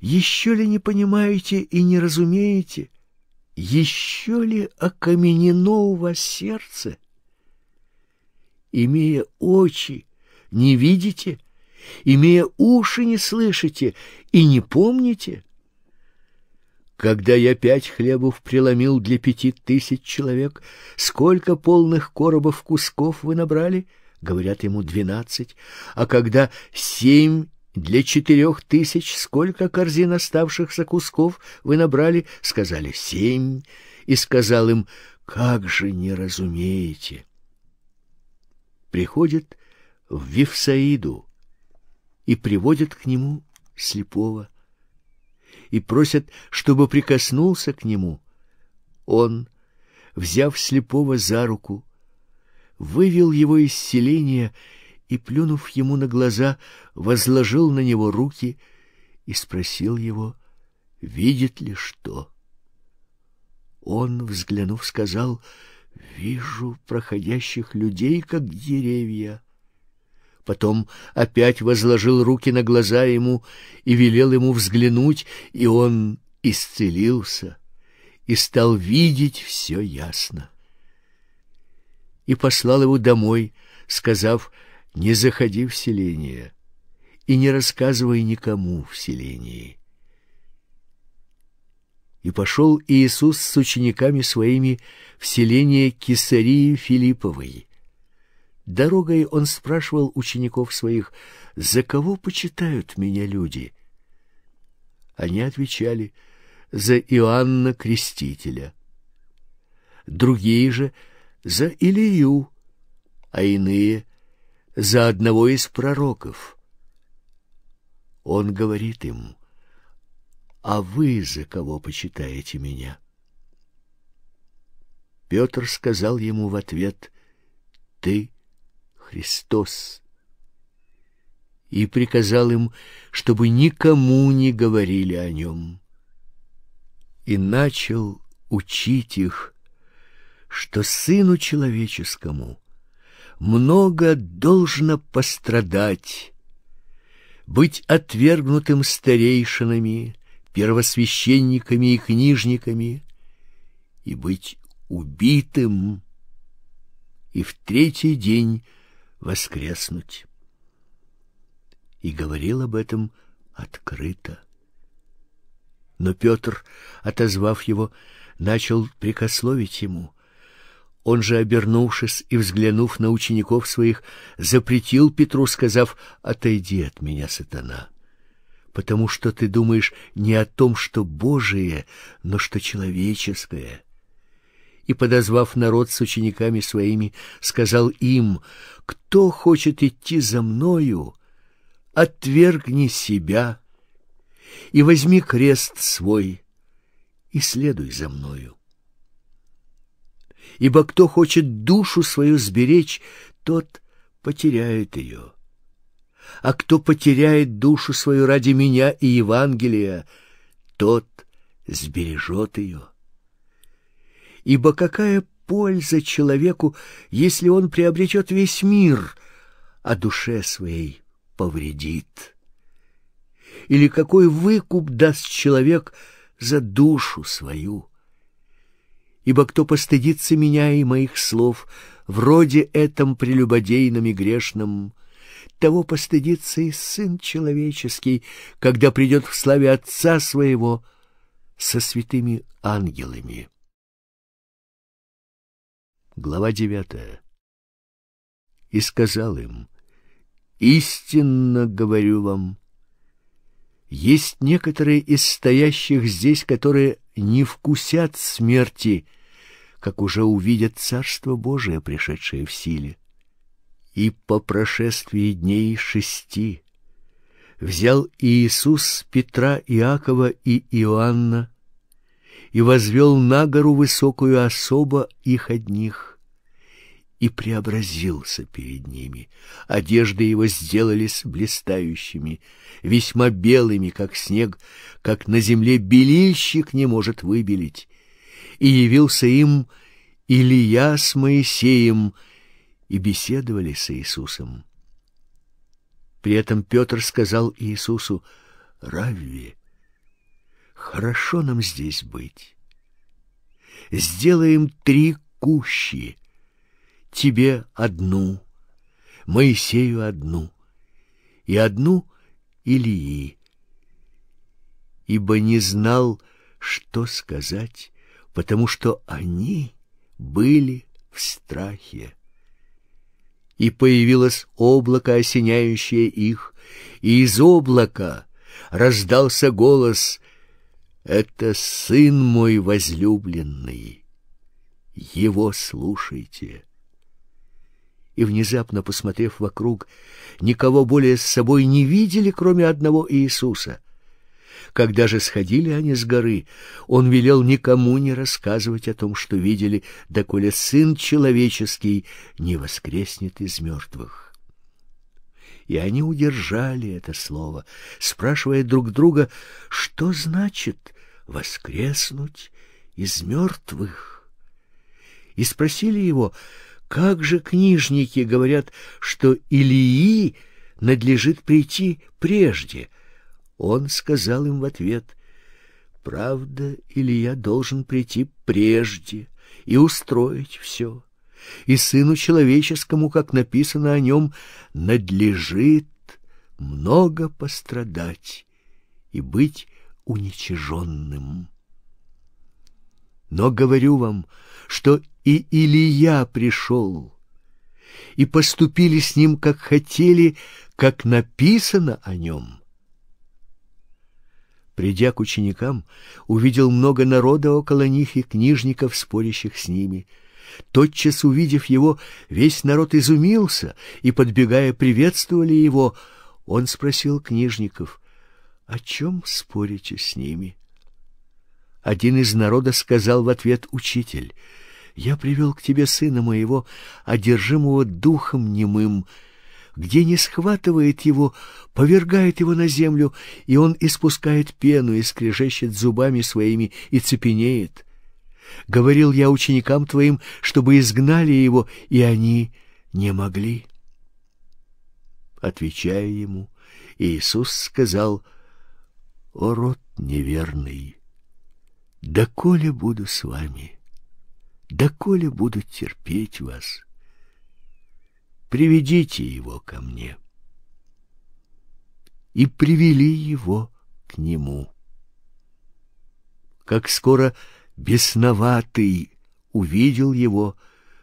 Еще ли не понимаете и не разумеете? Еще ли окаменено у вас сердце? Имея очи, не видите? Имея уши, не слышите и не помните? Когда я пять хлебов преломил для пяти тысяч человек, сколько полных коробов кусков вы набрали?» Говорят ему: двенадцать. «А когда семь для четырех тысяч, сколько корзин оставшихся кусков вы набрали?» Сказали: семь. И сказал им: «Как же не разумеете?» Приходит в Вифсаиду и приводит к нему слепого, и просят, чтобы прикоснулся к нему. Он, взяв слепого за руку, вывел его из селения и, плюнув ему на глаза, возложил на него руки и спросил его, видит ли что. Он, взглянув, сказал: «Вижу проходящих людей, как деревья». Потом опять возложил руки на глаза ему и велел ему взглянуть, и он исцелился и стал видеть все ясно. И послал его домой, сказав: «Не заходи в селение и не рассказывай никому в селении». И пошел Иисус с учениками своими в селение Кесарии Филипповой. Дорогой он спрашивал учеников своих: «За кого почитают меня люди?» Они отвечали: «За Иоанна Крестителя». Другие же — за Илию, а иные — за одного из пророков. Он говорит им: «А вы за кого почитаете меня?» Петр сказал ему в ответ: «Ты Христос», и приказал им, чтобы никому не говорили о нем. И начал учить их, что Сыну Человеческому много должно пострадать, быть отвергнутым старейшинами, первосвященниками и книжниками, и быть убитым, и в третий день воскреснуть. И говорил об этом открыто. Но Петр, отозвав его, начал прикословить ему. Он же, обернувшись и взглянув на учеников своих, запретил Петру, сказав: «Отойди от меня, сатана, потому что ты думаешь не о том, что Божие, но что человеческое». И, подозвав народ с учениками своими, сказал им: «Кто хочет идти за мною, отвергни себя и возьми крест свой и следуй за мною. Ибо кто хочет душу свою сберечь, тот потеряет ее. А кто потеряет душу свою ради меня и Евангелия, тот сбережет ее. Ибо какая польза человеку, если он приобретет весь мир, а душе своей повредит? Или какой выкуп даст человек за душу свою? Ибо кто постыдится меня и моих слов в роде этом прелюбодейном и грешном, Того постыдится и Сын Человеческий, когда придет в славе Отца Своего со святыми ангелами. Глава девятая. И сказал им: истинно говорю вам, есть некоторые из стоящих здесь, которые не вкусят смерти, как уже увидят Царство Божие, пришедшее в силе. И по прошествии дней шести взял Иисус Петра, Иакова и Иоанна и возвел на гору высокую особо их одних, и преобразился перед ними. Одежды его сделались блистающими, весьма белыми, как снег, как на земле белильщик не может выбелить. И явился им Илия с Моисеем, и беседовали с Иисусом. При этом Петр сказал Иисусу: «Равви, хорошо нам здесь быть. Сделаем три кущи, тебе одну, Моисею одну и одну Илии». Ибо не знал, что сказать, потому что они были в страхе. И появилось облако, осеняющее их, и из облака раздался голос: «Это Сын мой возлюбленный, Его слушайте». И внезапно, посмотрев вокруг, никого более с собой не видели, кроме одного Иисуса. Когда же сходили они с горы, он велел никому не рассказывать о том, что видели, доколе Сын Человеческий не воскреснет из мертвых. И они удержали это слово, спрашивая друг друга, что значит воскреснуть из мертвых. И спросили его: как же книжники говорят, что Илии надлежит прийти прежде? Он сказал им в ответ: «Правда, Илия должен прийти прежде и устроить все, и Сыну Человеческому, как написано о нем, надлежит много пострадать и быть уничиженным. Но говорю вам, что и Илия пришел, и поступили с ним, как хотели, как написано о нем». Придя к ученикам, увидел много народа около них и книжников, спорящих с ними. Тотчас, увидев его, весь народ изумился, и, подбегая, приветствовали его. Он спросил книжников: «О чем спорите с ними?» Один из народа сказал в ответ: «Учитель, я привел к тебе сына моего, одержимого духом немым. Где не схватывает его, повергает его на землю, и он испускает пену, и скрежещет зубами своими, и цепенеет. Говорил я ученикам твоим, чтобы изгнали его, и они не могли». Отвечая ему, Иисус сказал: «О род неверный, доколе буду с вами, доколе буду терпеть вас? Приведите его ко мне». И привели его к нему. Как скоро бесноватый увидел его,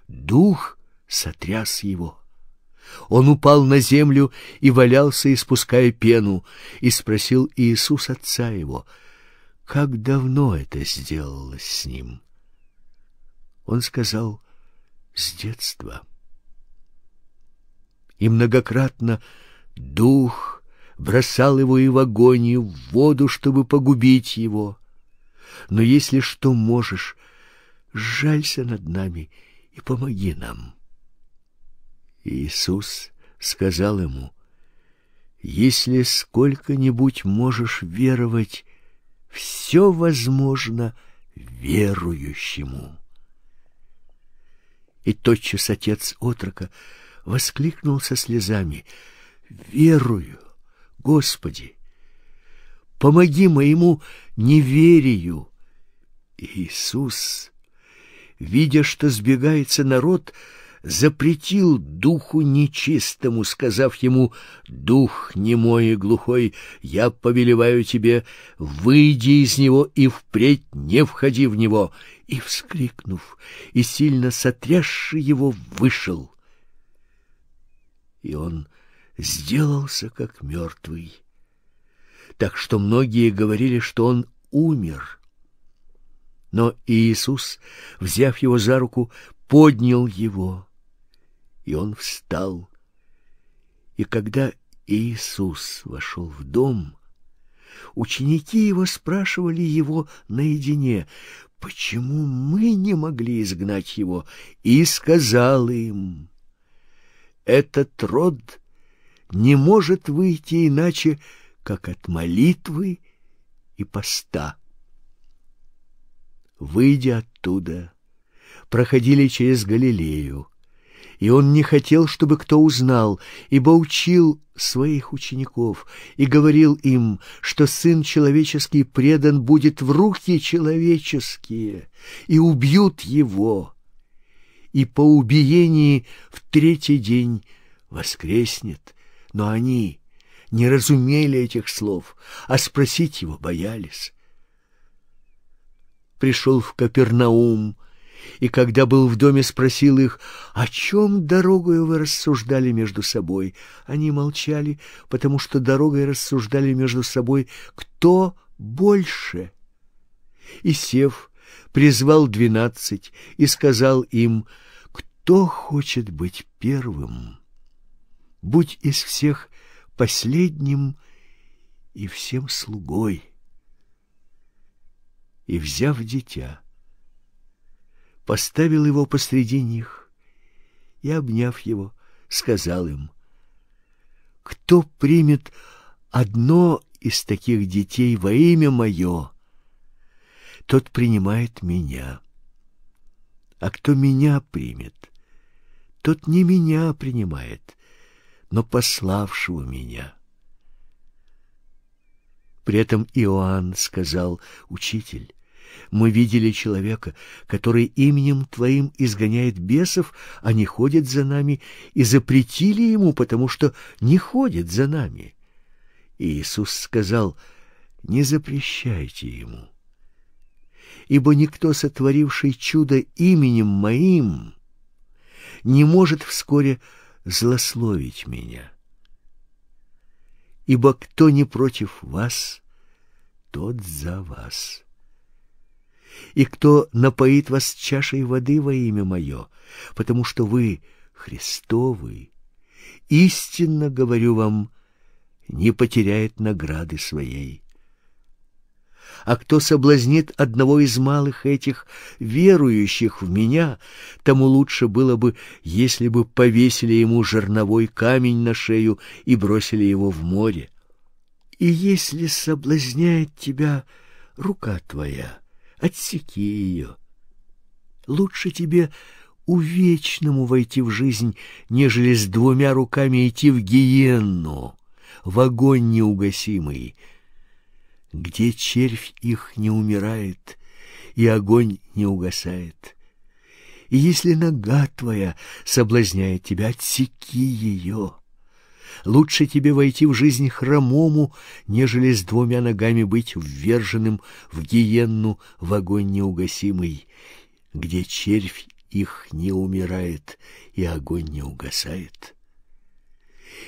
дух сотряс его. Он упал на землю и валялся, испуская пену, и спросил Иисус отца его, как давно это сделалось с ним. Он сказал: «С детства». И многократно дух бросал его и в огонь, и в воду, чтобы погубить его. Но если что можешь, сжалься над нами и помоги нам. Иисус сказал ему: «Если сколько-нибудь можешь веровать, все возможно верующему». И тотчас отец отрока воскликнул со слезами: «Верую, Господи! Помоги моему неверию!» Иисус, видя, что сбегается народ, запретил духу нечистому, сказав ему: «Дух немой и глухой, я повелеваю тебе, выйди из него и впредь не входи в него». И, вскрикнув и сильно сотрясши его, вышел. И он сделался как мертвый, так что многие говорили, что он умер. Но Иисус, взяв его за руку, поднял его, и он встал. И когда Иисус вошел в дом, ученики его спрашивали его наедине, почему мы не могли изгнать его, и сказал им: «Этот род не может выйти иначе, как от молитвы и поста». Выйдя оттуда, проходили через Галилею, и он не хотел, чтобы кто узнал, ибо учил своих учеников и говорил им, что Сын Человеческий предан будет в руки человеческие, и убьют его, и по убиении в третий день воскреснет. Но они не разумели этих слов, а спросить его боялись. Пришел в Капернаум, и когда был в доме, спросил их: «О чем дорогою вы рассуждали между собой?» Они молчали, потому что дорогой рассуждали между собой, кто больше. И, сев, призвал двенадцать и сказал им: «Кто хочет быть первым, будь из всех последним и всем слугой». И, взяв дитя, поставил его посреди них и, обняв его, сказал им: «Кто примет одно из таких детей во имя мое, тот принимает меня. А кто меня примет, тот не меня принимает, но пославшего меня». При этом Иоанн сказал: «Учитель, мы видели человека, который именем Твоим изгоняет бесов, а не ходит за нами, и запретили ему, потому что не ходит за нами». И Иисус сказал: «Не запрещайте ему, ибо никто, сотворивший чудо именем Моим, не может вскоре злословить Меня. Ибо кто не против вас, тот за вас. И кто напоит вас чашей воды во имя Мое, потому что вы Христовы, истинно говорю вам, не потеряет награды своей. А кто соблазнит одного из малых этих, верующих в Меня, тому лучше было бы, если бы повесили ему жерновой камень на шею и бросили его в море. И если соблазняет тебя рука твоя, отсеки ее. Лучше тебе увечному войти в жизнь, нежели с двумя руками идти в гиенну, в огонь неугасимый, где червь их не умирает, и огонь не угасает. И если нога твоя соблазняет тебя, отсеки ее. Лучше тебе войти в жизнь хромому, нежели с двумя ногами быть вверженным в гиенну, в огонь неугасимый, где червь их не умирает, и огонь не угасает.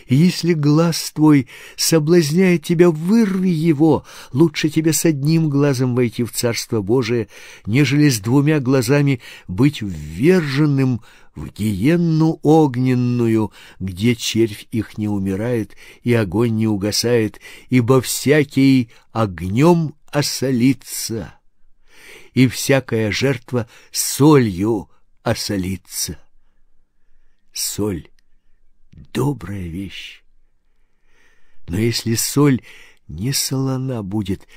И если глаз твой соблазняет тебя, вырви его. Лучше тебе с одним глазом войти в Царство Божие, нежели с двумя глазами быть вверженным в гиенну огненную, где червь их не умирает и огонь не угасает, ибо всякий огнем осолится, и всякая жертва солью осолится». Соль — добрая вещь. Но если соль не солона будет,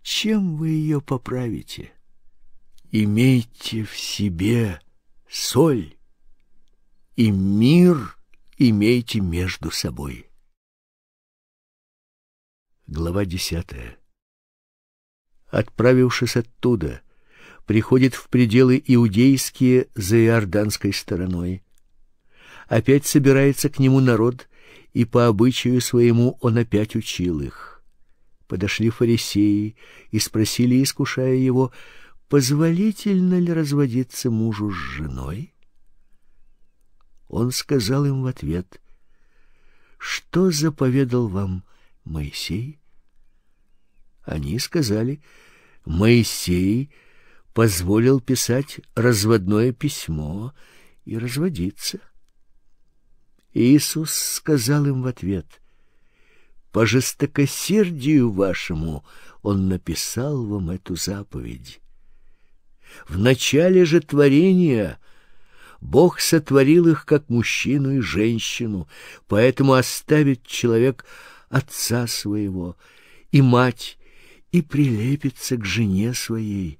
чем вы ее поправите? Имейте в себе соль, и мир имейте между собой. Глава десятая. Отправившись оттуда, приходит в пределы иудейские за иорданской стороной, опять собирается к нему народ, и по обычаю своему он опять учил их. Подошли фарисеи и спросили, искушая его, позволительно ли разводиться мужу с женой? Он сказал им в ответ: «Что заповедал вам Моисей?» Они сказали: «Моисей позволил писать разводное письмо и разводиться». Иисус сказал им в ответ: «По жестокосердию вашему он написал вам эту заповедь. В начале же творения Бог сотворил их как мужчину и женщину, поэтому оставит человек отца своего и мать, и прилепится к жене своей,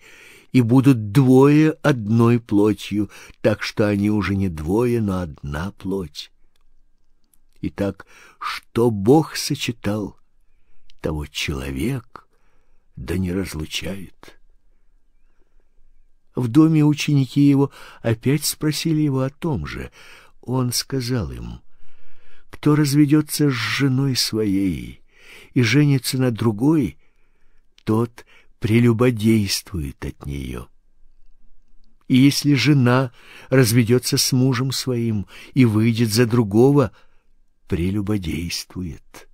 и будут двое одной плотью, так что они уже не двое, но одна плоть. Итак, что Бог сочетал, того человек да не разлучает». В доме ученики его опять спросили его о том же. Он сказал им: «Кто разведется с женой своей и женится на другой, тот прелюбодействует от нее. И если жена разведется с мужем своим и выйдет за другого, прелюбодействует».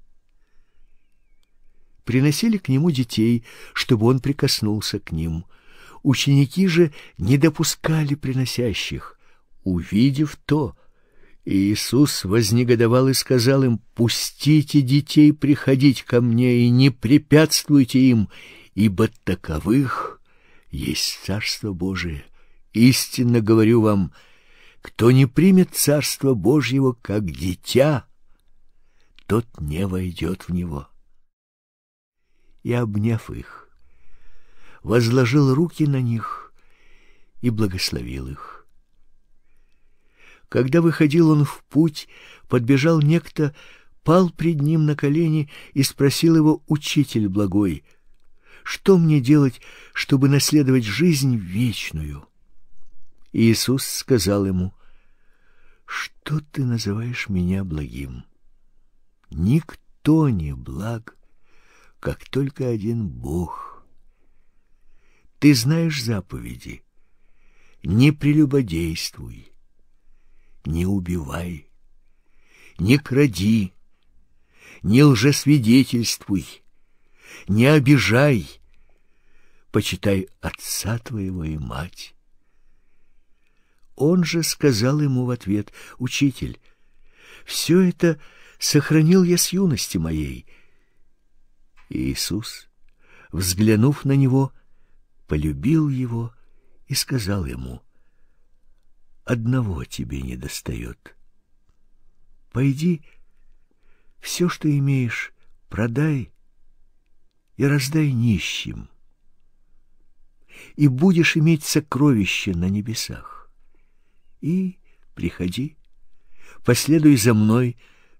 Приносили к нему детей, чтобы он прикоснулся к ним. Ученики же не допускали приносящих. Увидев то, Иисус вознегодовал и сказал им: «Пустите детей приходить ко мне и не препятствуйте им, ибо таковых есть Царство Божие. Истинно говорю вам, кто не примет Царство Божьего как дитя, тот не войдет в него». И, обняв их, возложил руки на них и благословил их. Когда выходил он в путь, подбежал некто, пал пред ним на колени и спросил его: «Учитель благой, что мне делать, чтобы наследовать жизнь вечную?» Иисус сказал ему: «Что ты называешь меня благим? Никто не благ, как только один Бог. Ты знаешь заповеди: не прелюбодействуй, не убивай, не кради, не лжесвидетельствуй, не обижай, почитай отца твоего и мать». Он же сказал ему в ответ: «Учитель, все это сохранил я с юности моей». Иисус, взглянув на него, полюбил его и сказал ему: «Одного тебе недостает. Пойди, все, что имеешь, продай и раздай нищим, и будешь иметь сокровище на небесах. И приходи, последуй за мной,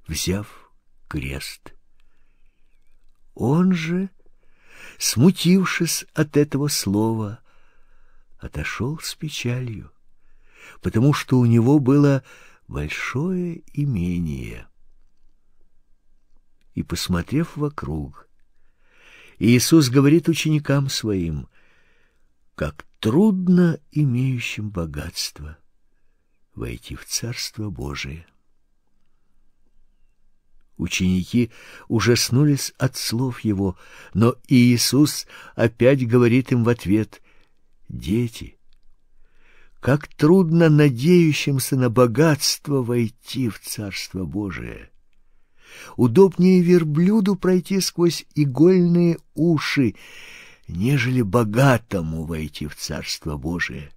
взяв крест». Он же, смутившись от этого слова, отошел с печалью, потому что у него было большое имение. И, посмотрев вокруг, Иисус говорит ученикам своим: «Как трудно имеющим богатство войти в Царство Божие». Ученики ужаснулись от слов его, но Иисус опять говорит им в ответ: «Дети, как трудно надеющимся на богатство войти в Царство Божие! Удобнее верблюду пройти сквозь игольные уши, нежели богатому войти в Царство Божие».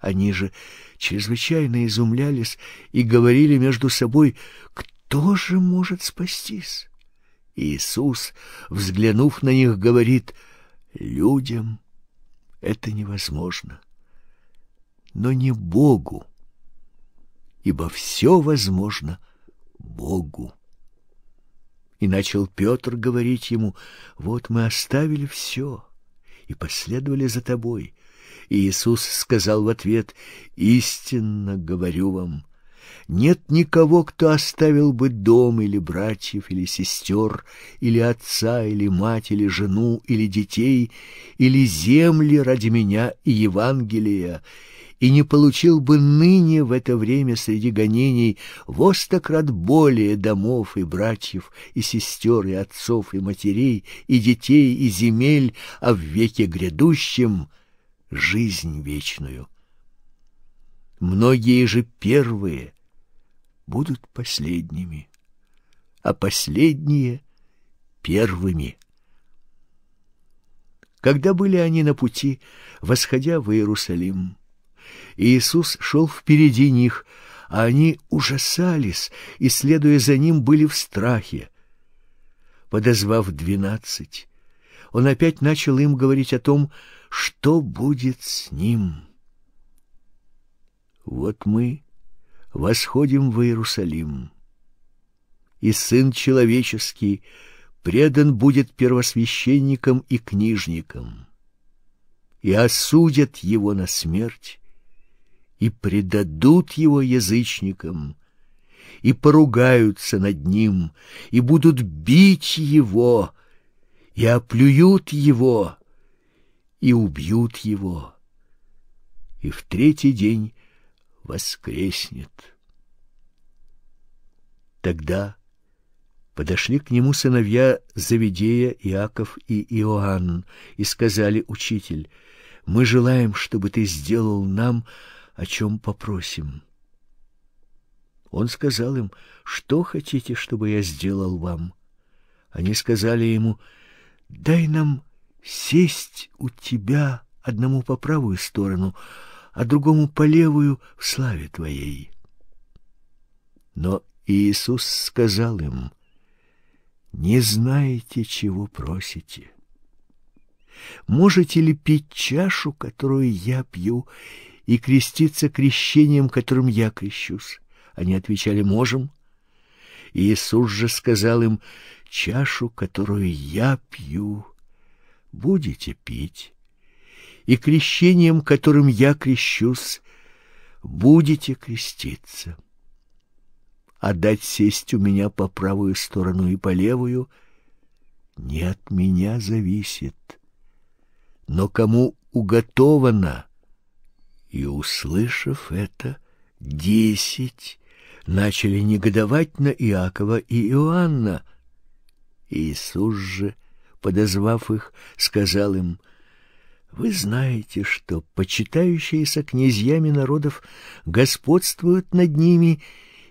Они же чрезвычайно изумлялись и говорили между собой: «Кто же может спастись?» Иисус, взглянув на них, говорит: «Людям это невозможно, но не Богу, ибо все возможно Богу». И начал Петр говорить ему: «Вот мы оставили все и последовали за тобой». Иисус сказал в ответ: «Истинно говорю вам, Нет никого, кто оставил бы дом или братьев, или сестер, или отца, или мать, или жену, или детей, или земли ради меня и Евангелия, и не получил бы ныне в это время среди гонений во сто крат более домов и братьев, и сестер, и отцов, и матерей, и детей, и земель, а в веке грядущем жизнь вечную. Многие же первые будут последними, а последние — первыми. Когда были они на пути, восходя в Иерусалим, Иисус шел впереди них, а они ужасались и, следуя за Ним, были в страхе. Подозвав двенадцать, Он опять начал им говорить о том, что будет с Ним. Вот мы восходим в Иерусалим, и Сын Человеческий предан будет первосвященникам и книжникам, и осудят Его на смерть, и предадут Его язычникам, и поругаются над Ним, и будут бить Его, и оплюют Его, и убьют Его, и в третий день воскреснет. Тогда подошли к Нему сыновья Заведея, Иаков и Иоанн, и сказали: «Учитель, мы желаем, чтобы Ты сделал нам, о чем попросим». Он сказал им: «Что хотите, чтобы я сделал вам?» Они сказали Ему: «Дай нам сесть у Тебя одному по правую сторону, а другому по левую в славе Твоей». Но Иисус сказал им: «Не знаете, чего просите? Можете ли пить чашу, которую я пью, и креститься крещением, которым я крещусь?» Они отвечали: «Можем». Иисус же сказал им: «Чашу, которую я пью, будете пить, и крещением, которым я крещусь, будете креститься. А дать сесть у меня по правую сторону и по левую не от меня зависит, но кому уготовано». И, услышав это, десять начали негодовать на Иакова и Иоанна. Иисус же, подозвав их, сказал им: «Вы знаете, что почитающиеся князьями народов господствуют над ними,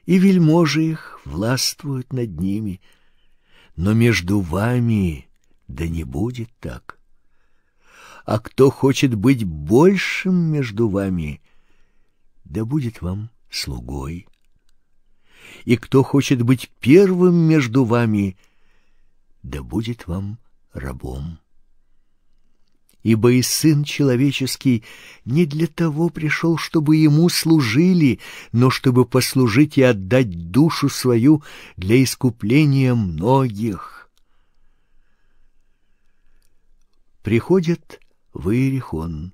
и вельможи их властвуют над ними. Но между вами да не будет так. А кто хочет быть большим между вами, да будет вам слугой. И кто хочет быть первым между вами, да будет вам рабом. Ибо и Сын Человеческий не для того пришел, чтобы Ему служили, но чтобы послужить и отдать душу свою для искупления многих». Приходят в Иерихон.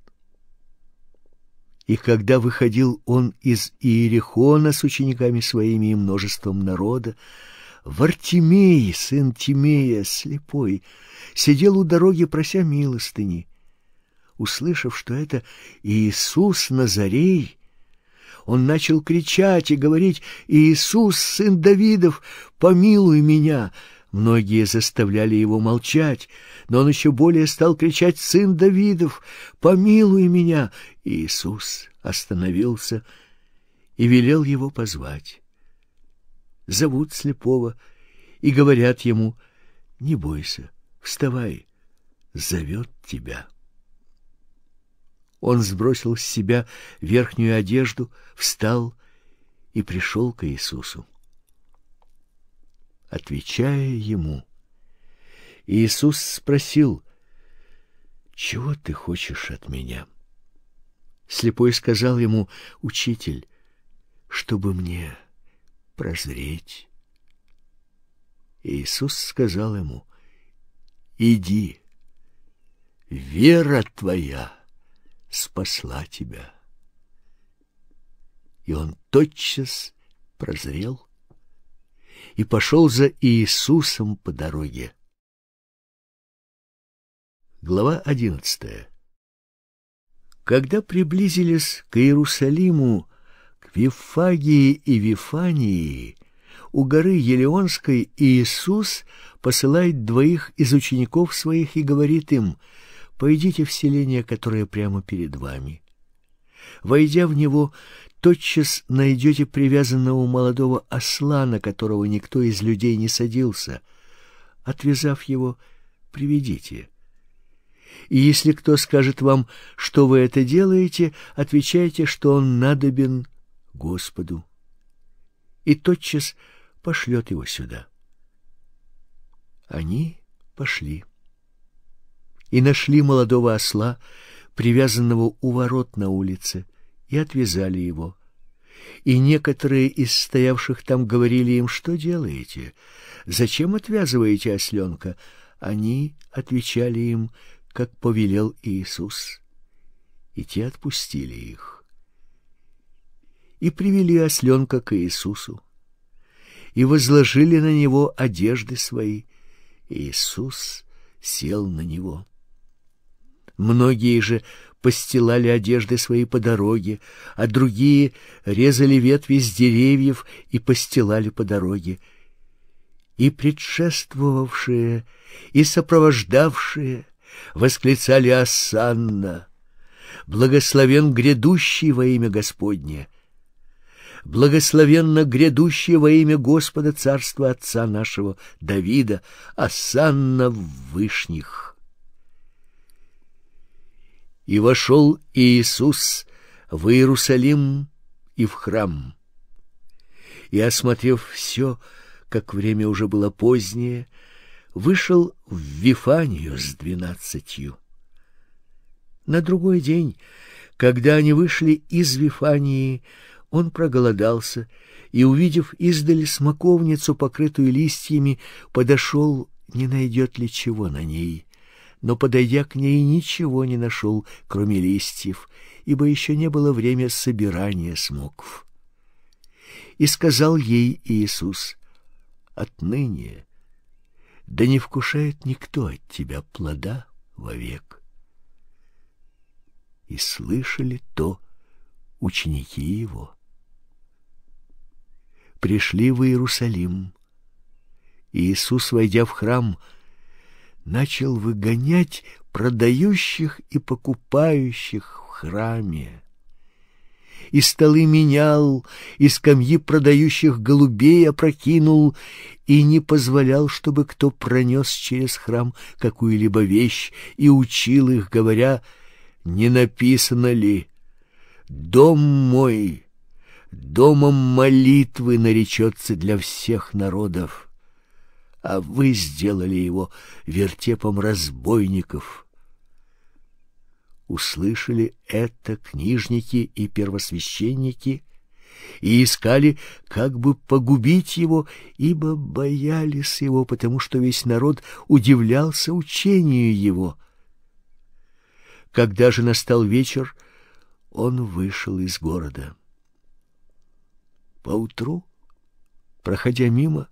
И когда выходил Он из Иерихона с учениками Своими и множеством народа, Вартимей, сын Тимея, слепой, сидел у дороги, прося милостыни. Услышав, что это Иисус Назарей, он начал кричать и говорить: «Иисус, сын Давидов, помилуй меня!» Многие заставляли его молчать, но он еще более стал кричать: «Сын Давидов, помилуй меня!» Иисус остановился и велел его позвать. Зовут слепого и говорят ему: «Не бойся, вставай, зовет тебя». Он сбросил с себя верхнюю одежду, встал и пришел к Иисусу. Отвечая ему, Иисус спросил: «Чего ты хочешь от меня?» Слепой сказал ему: «Учитель, чтобы мне прозреть». Иисус сказал ему: «Иди, вера твоя спасла тебя». И он тотчас прозрел и пошел за Иисусом по дороге. Глава одиннадцатая. Когда приблизились к Иерусалиму, к Вифагии и Вифании, у горы Елеонской Иисус посылает двоих из учеников своих и говорит им: «Пойдите в селение, которое прямо перед вами. Войдя в него, тотчас найдете привязанного молодого осла, на которого никто из людей не садился. Отвязав его, приведите. И если кто скажет вам, что вы это делаете, отвечайте, что он надобен Господу, и тотчас пошлет его сюда». Они пошли и нашли молодого осла, привязанного у ворот на улице, и отвязали его. И некоторые из стоявших там говорили им: «Что делаете? Зачем отвязываете осленка?» Они отвечали им: «Как повелел Иисус». И те отпустили их. И привели осленка к Иисусу, и возложили на него одежды свои. Иисус сел на него. Многие же постилали одежды свои по дороге, а другие резали ветви с деревьев и постилали по дороге. И предшествовавшие, и сопровождавшие восклицали: «Осанна! Благословен грядущий во имя Господне! Благословенно грядущее во имя Господа царства отца нашего Давида! Осанна в вышних!» И вошел Иисус в Иерусалим и в храм. И, осмотрев все, как время уже было позднее, вышел в Вифанию с двенадцатью. На другой день, когда они вышли из Вифании, он проголодался и, увидев издали смоковницу, покрытую листьями, подошел, не найдет ли чего на ней. Но, подойдя к ней, ничего не нашел, кроме листьев, ибо еще не было время собирания смоков. И сказал ей Иисус: «Отныне да не вкушает никто от тебя плода вовек». И слышали то ученики его. Пришли в Иерусалим. Иисус, войдя в храм, начал выгонять продающих и покупающих в храме. И столы менял, и скамьи продающих голубей опрокинул, и не позволял, чтобы кто пронес через храм какую-либо вещь, и учил их, говоря: «Не написано ли: дом мой домом молитвы наречется для всех народов, а вы сделали его вертепом разбойников». Услышали это книжники и первосвященники и искали, как бы погубить его, ибо боялись его, потому что весь народ удивлялся учению его. Когда же настал вечер, он вышел из города. Поутру, проходя мимо,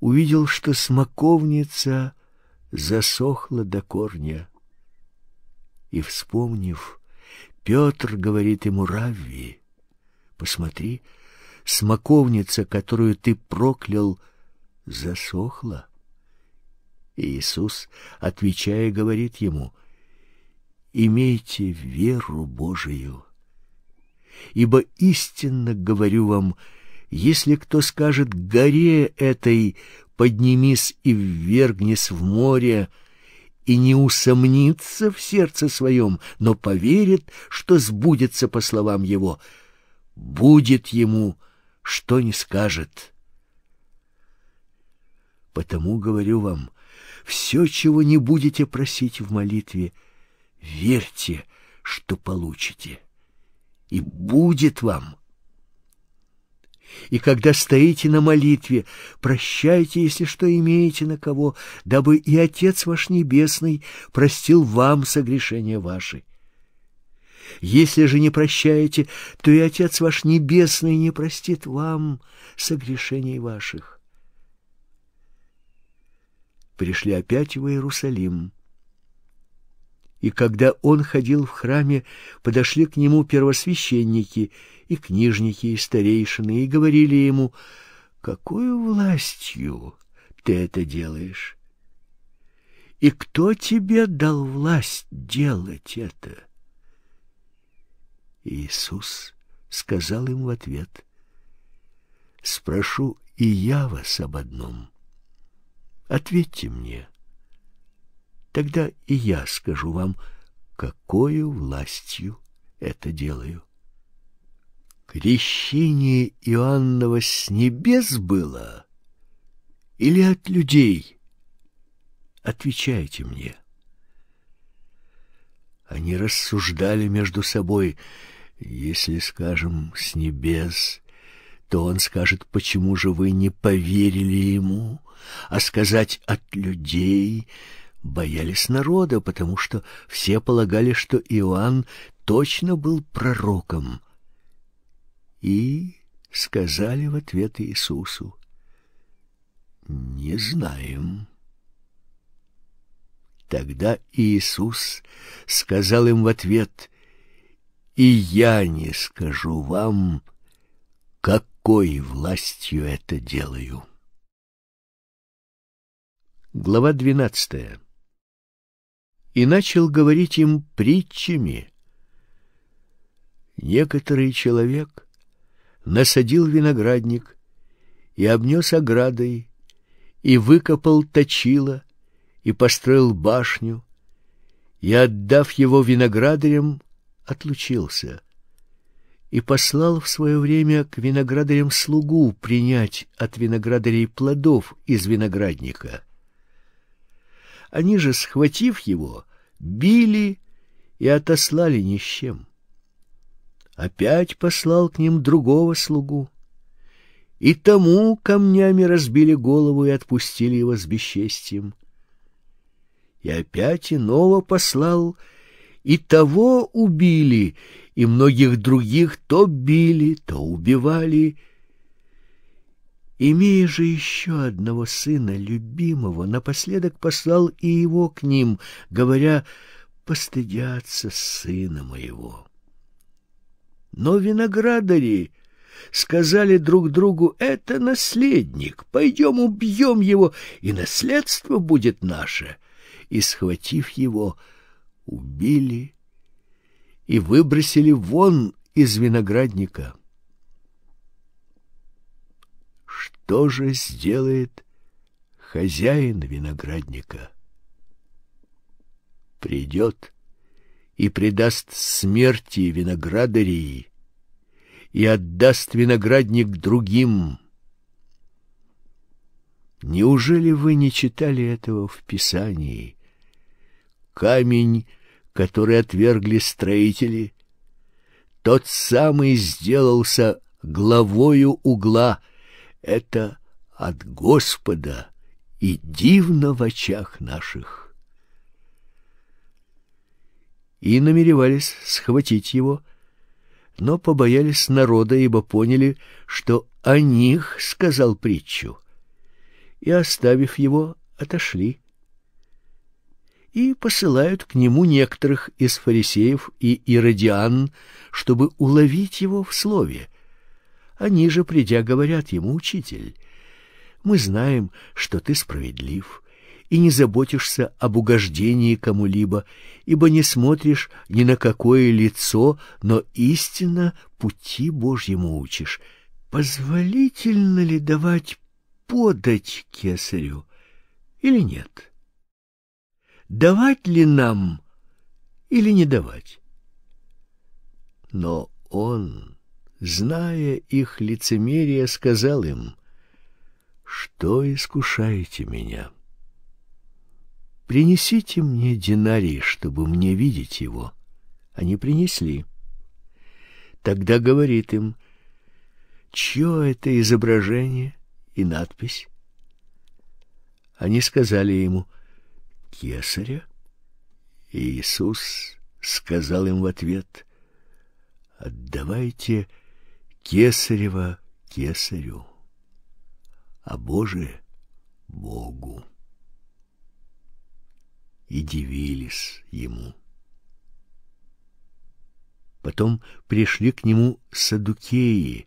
увидел, что смоковница засохла до корня. И, вспомнив, Петр говорит ему: «Равви, посмотри, смоковница, которую ты проклял, засохла». И Иисус, отвечая, говорит ему: «Имейте веру Божию, ибо истинно говорю вам, если кто скажет горе этой: поднимись и ввергнись в море, и не усомнится в сердце своем, но поверит, что сбудется по словам его, будет ему, что не скажет. Потому говорю вам, все, чего не будете просить в молитве, верьте, что получите, и будет вам. И когда стоите на молитве, прощайте, если что имеете на кого, дабы и Отец ваш Небесный простил вам согрешения ваши. Если же не прощаете, то и Отец ваш Небесный не простит вам согрешений ваших». Пришли опять в Иерусалим. И когда он ходил в храме, подошли к нему первосвященники и книжники, и старейшины, и говорили ему: «Какую властью ты это делаешь? И кто тебе дал власть делать это?» Иисус сказал им в ответ: «Спрошу и я вас об одном. Ответьте мне. Тогда и я скажу вам, какою властью это делаю». Крещение Иоаннова с небес было или от людей? Отвечайте мне. Они рассуждали между собой: если скажем «с небес», то он скажет: почему же вы не поверили ему? А сказать «от людей» боялись народа, потому что все полагали, что Иоанн точно был пророком. И сказали в ответ Иисусу: «Не знаем». Тогда Иисус сказал им в ответ: «И я не скажу вам, какой властью это делаю». Глава двенадцатая. «И начал говорить им притчами: некоторый человек насадил виноградник и обнес оградой, и выкопал точило, и построил башню, и, отдав его виноградарям, отлучился, и послал в свое время к виноградарям слугу принять от виноградарей плодов из виноградника. Они же, схватив его, били и отослали ни с чем. Опять послал к ним другого слугу, и тому камнями разбили голову и отпустили его с бесчестием. И опять иного послал, и того убили, и многих других то били, то убивали. Имея же еще одного сына, любимого, напоследок послал и его к ним, говоря: «Постыдятся сына моего». Но виноградари сказали друг другу: «Это наследник, пойдем убьем его, и наследство будет наше». И, схватив его, убили и выбросили вон из виноградника. Что же сделает хозяин виноградника? Придет и предаст смерти виноградарей и отдаст виноградник другим. Неужели вы не читали этого в Писании? Камень, который отвергли строители, тот самый сделался главою угла. Это от Господа и дивно в очах наших». И намеревались схватить его, но побоялись народа, ибо поняли, что о них сказал притчу, и, оставив его, отошли. И посылают к нему некоторых из фарисеев и иродиан, чтобы уловить его в слове. Они же, придя, говорят ему: «Учитель, мы знаем, что ты справедлив и не заботишься об угождении кому-либо, ибо не смотришь ни на какое лицо, но истинно пути Божьему учишь. Позволительно ли давать подать кесарю или нет? Давать ли нам или не давать?» Но он, зная их лицемерие, сказал им: «Что искушаете меня? Принесите мне динарий, чтобы мне видеть его». Они принесли. Тогда говорит им: «Чье это изображение и надпись?» Они сказали ему: «Кесаря». И Иисус сказал им в ответ: отдавайте кесарево кесарю, а Божие Богу. И дивились ему. Потом пришли к нему саддукеи,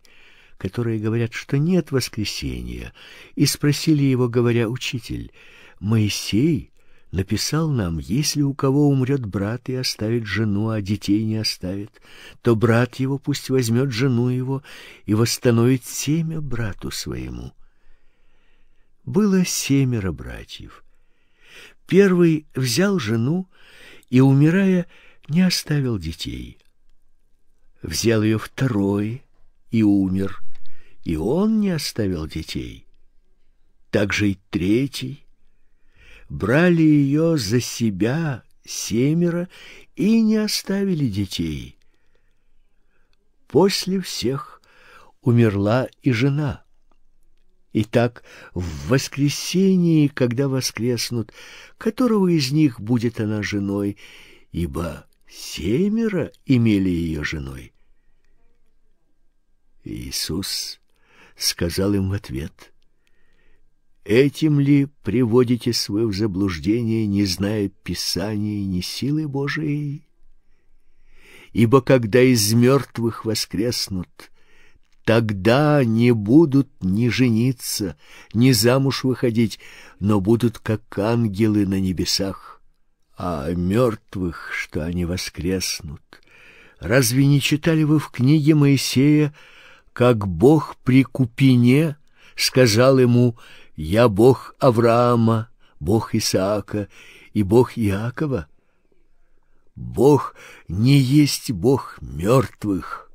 которые говорят, что нет воскресения, и спросили его, говоря: «Учитель, Моисей написал нам, если у кого умрет брат и оставит жену, а детей не оставит, то брат его пусть возьмет жену его и восстановит семя брату своему». Было семеро братьев. Первый взял жену и, умирая, не оставил детей. Взял ее второй и умер, и он не оставил детей. Также и третий. Брали ее за себя семеро и не оставили детей. После всех умерла и жена. Итак, в воскресении, когда воскреснут, которого из них будет она женой, ибо семеро имели ее женой? Иисус сказал им в ответ: «Этим ли приводите свое в заблуждение, не зная Писания и не силы Божией? Ибо когда из мертвых воскреснут, тогда не будут ни жениться, ни замуж выходить, но будут как ангелы на небесах. А о мертвых, что они воскреснут, разве не читали вы в книге Моисея, как Бог при Купине сказал ему: «Я Бог Авраама, Бог Исаака и Бог Иакова»? Бог не есть Бог мертвых,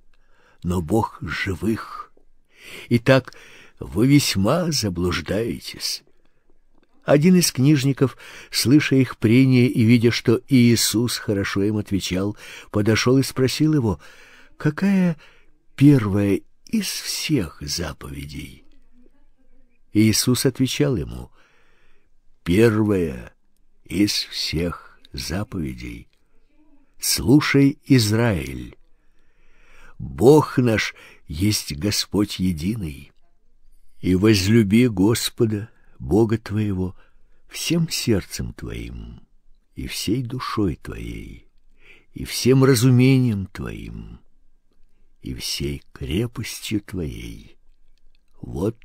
но Бог живых. Итак, вы весьма заблуждаетесь». Один из книжников, слыша их прения и видя, что Иисус хорошо им отвечал, подошел и спросил его: «Какая первая из всех заповедей?» Иисус отвечал ему: «Первая из всех заповедей. Слушай, Израиль. Бог наш есть Господь единый. И возлюби Господа, Бога твоего, всем сердцем твоим, и всей душой твоей, и всем разумением твоим, и всей крепостью твоей». Вот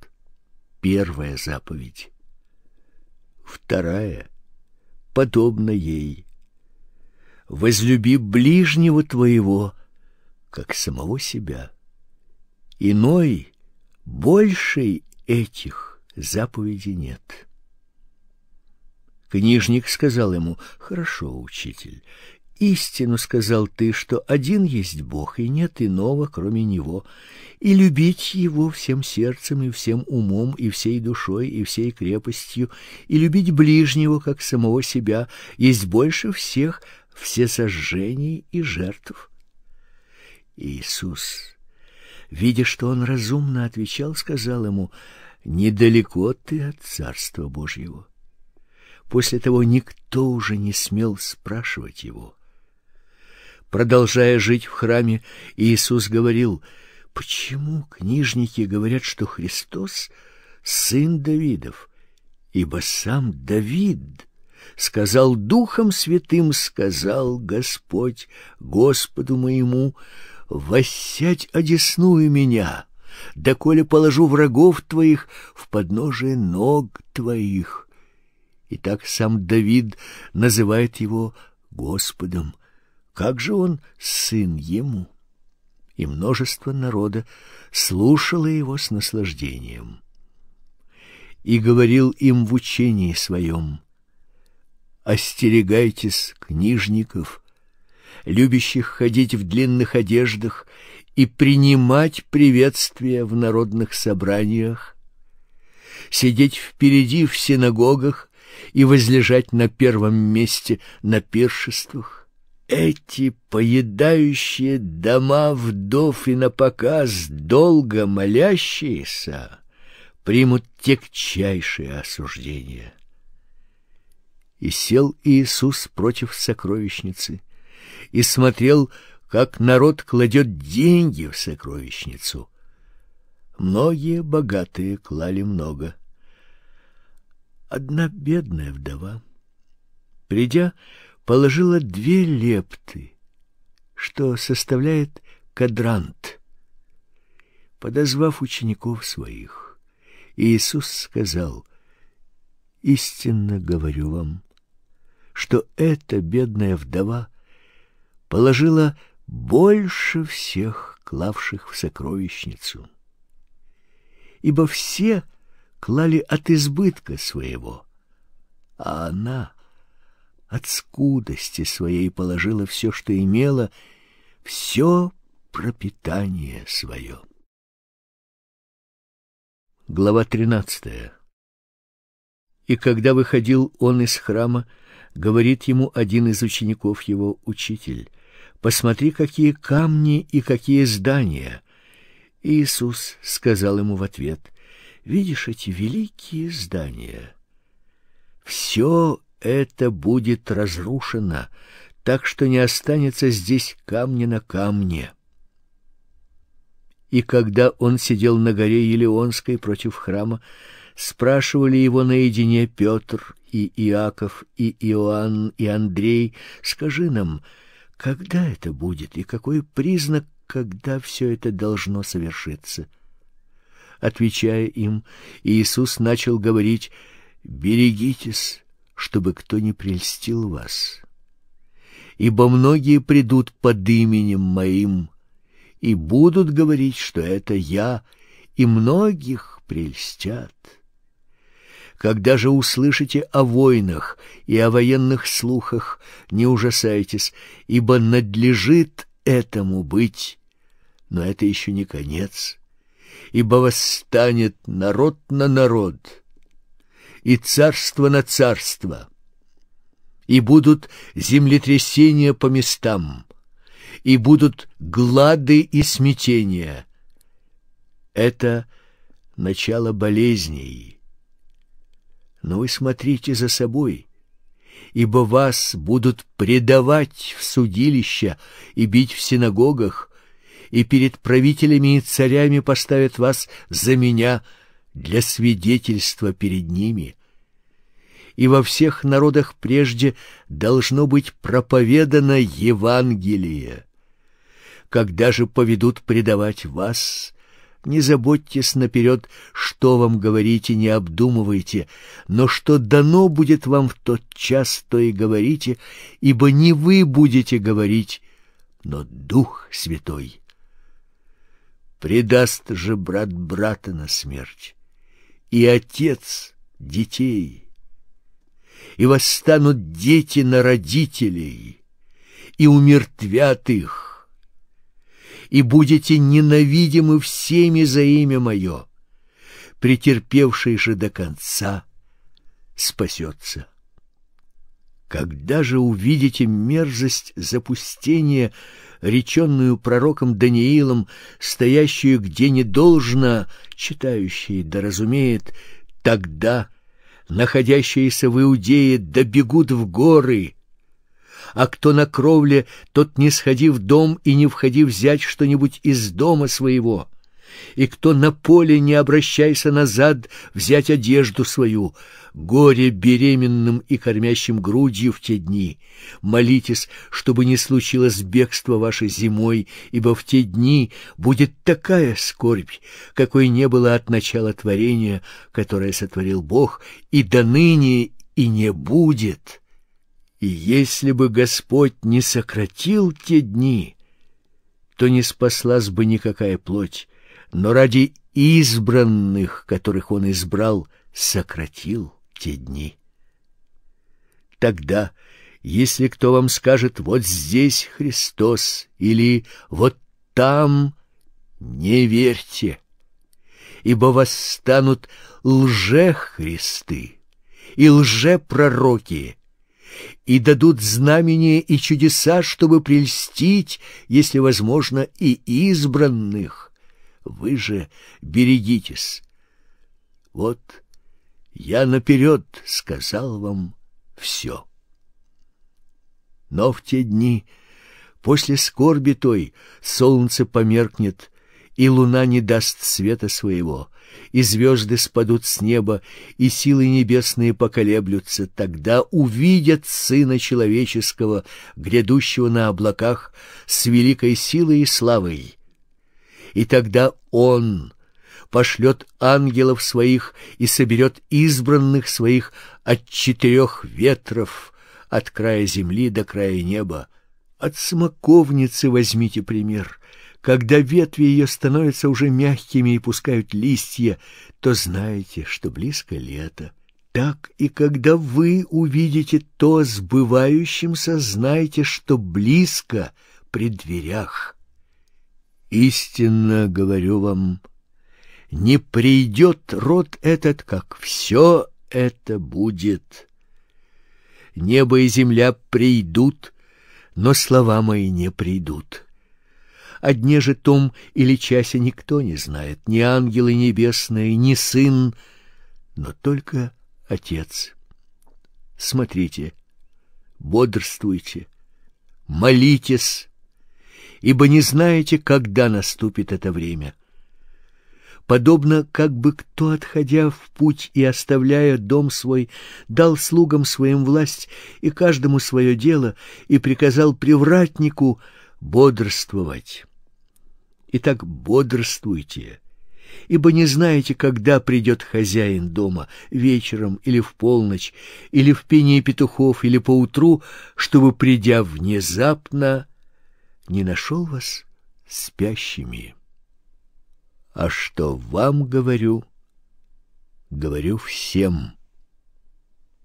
первая заповедь. Вторая подобна ей: возлюби ближнего твоего, как самого себя. Иной, большей этих заповедей нет. Книжник сказал ему: «Хорошо, учитель, истину сказал ты, что один есть Бог, и нет иного, кроме Него, и любить Его всем сердцем, и всем умом, и всей душой, и всей крепостью, и любить ближнего, как самого себя, есть больше всех всесожжений и жертв». Иисус, видя, что он разумно отвечал, сказал ему: «Недалеко ты от Царства Божьего». После того никто уже не смел спрашивать его. Продолжая жить в храме, Иисус говорил: «Почему книжники говорят, что Христос — сын Давидов? Ибо сам Давид сказал: Духом Святым сказал Господь Господу моему: «Воссядь одесную меня, доколе положу врагов твоих в подножие ног твоих». И так сам Давид называет его Господом. Как же он сын ему?» И множество народа слушало его с наслаждением. И говорил им в учении своем: «Остерегайтесь книжников, любящих ходить в длинных одеждах и принимать приветствия в народных собраниях, сидеть впереди в синагогах и возлежать на первом месте на пиршествах. Эти, поедающие дома вдов и напоказ, долго молящиеся, примут тягчайшее осуждение». И сел Иисус против сокровищницы и смотрел, как народ кладет деньги в сокровищницу. Многие богатые клали много. Одна бедная вдова, придя, положила две лепты, что составляет кадрант. Подозвав учеников своих, Иисус сказал: «Истинно говорю вам, что эта бедная вдова положила больше всех, клавших в сокровищницу. Ибо все клали от избытка своего, а она от скудости своей положила все, что имела, все пропитание свое». Глава тринадцатая. И когда выходил он из храма, говорит ему один из учеников его: «Учитель, посмотри, какие камни и какие здания». Иисус сказал ему в ответ: «Видишь эти великие здания? Все это будет разрушено, так что не останется здесь камня на камне». И когда он сидел на горе Елеонской против храма, спрашивали его наедине Петр и Иаков и Иоанн и Андрей: «Скажи нам, когда это будет и какой признак, когда все это должно совершиться?» Отвечая им, Иисус начал говорить: «Берегитесь, чтобы кто не прельстил вас. Ибо многие придут под именем Моим и будут говорить, что это Я, и многих прельстят. Когда же услышите о войнах и о военных слухах, не ужасайтесь, ибо надлежит этому быть. Но это еще не конец, ибо восстанет народ на народ и царство на царство, и будут землетрясения по местам, и будут глады и смятения. Это начало болезней. Но вы смотрите за собой, ибо вас будут предавать в судилища и бить в синагогах, и перед правителями и царями поставят вас за Меня для свидетельства перед ними. И во всех народах прежде должно быть проповедано Евангелие. Когда же поведут предавать вас, не заботьтесь наперед, что вам говорите, не обдумывайте, но что дано будет вам в тот час, то и говорите, ибо не вы будете говорить, но Дух Святой. Предаст же брат брата на смерть, и отец детей, и восстанут дети на родителей, и умертвят их, и будете ненавидимы всеми за имя Мое, претерпевший же до конца спасется. Когда же увидите мерзость запустения, реченную пророком Даниилом, стоящую где не должно, читающий да разумеет, тогда находящиеся в Иудее добегут в горы, а кто на кровле, тот не сходи в дом и не входи взять что-нибудь из дома своего, и кто на поле, не обращайся назад взять одежду свою. Горе беременным и кормящим грудью в те дни. Молитесь, чтобы не случилось бегство ваше зимой, ибо в те дни будет такая скорбь, какой не было от начала творения, которое сотворил Бог, и доныне и не будет. И если бы Господь не сократил те дни, то не спаслась бы никакая плоть, но ради избранных, которых Он избрал, сократил те дни. Тогда, если кто вам скажет: «Вот здесь Христос» или «Вот там», не верьте, ибо восстанут лжехристы и лжепророки, и дадут знамения и чудеса, чтобы прельстить, если возможно, и избранных. Вы же берегитесь. Вот Я наперед сказал вам все. Но в те дни После скорби той солнце померкнет, и луна не даст света своего, и звезды спадут с неба, и силы небесные поколеблются. Тогда увидят Сына Человеческого, грядущего на облаках, с великой силой и славой. И тогда Он пошлет ангелов своих и соберет избранных своих от четырех ветров, от края земли до края неба. От смоковницы возьмите пример. Когда ветви ее становятся уже мягкими и пускают листья, то знайте, что близко лето. Так и когда вы увидите то сбывающимся, знайте, что близко при дверях. Истинно говорю вам, не придет род этот, как все это будет. Небо и земля придут, но слова мои не придут. О дне же том или часе никто не знает, ни ангелы небесные, ни Сын, но только Отец. Смотрите, бодрствуйте, молитесь, ибо не знаете, когда наступит это время. Подобно, как бы кто, отходя в путь и оставляя дом свой, дал слугам своим власть и каждому свое дело, и приказал привратнику бодрствовать. Итак, бодрствуйте, ибо не знаете, когда придет хозяин дома, вечером или в полночь, или в пении петухов, или поутру, чтобы, придя внезапно, не нашел вас спящими. А что вам говорю, говорю всем: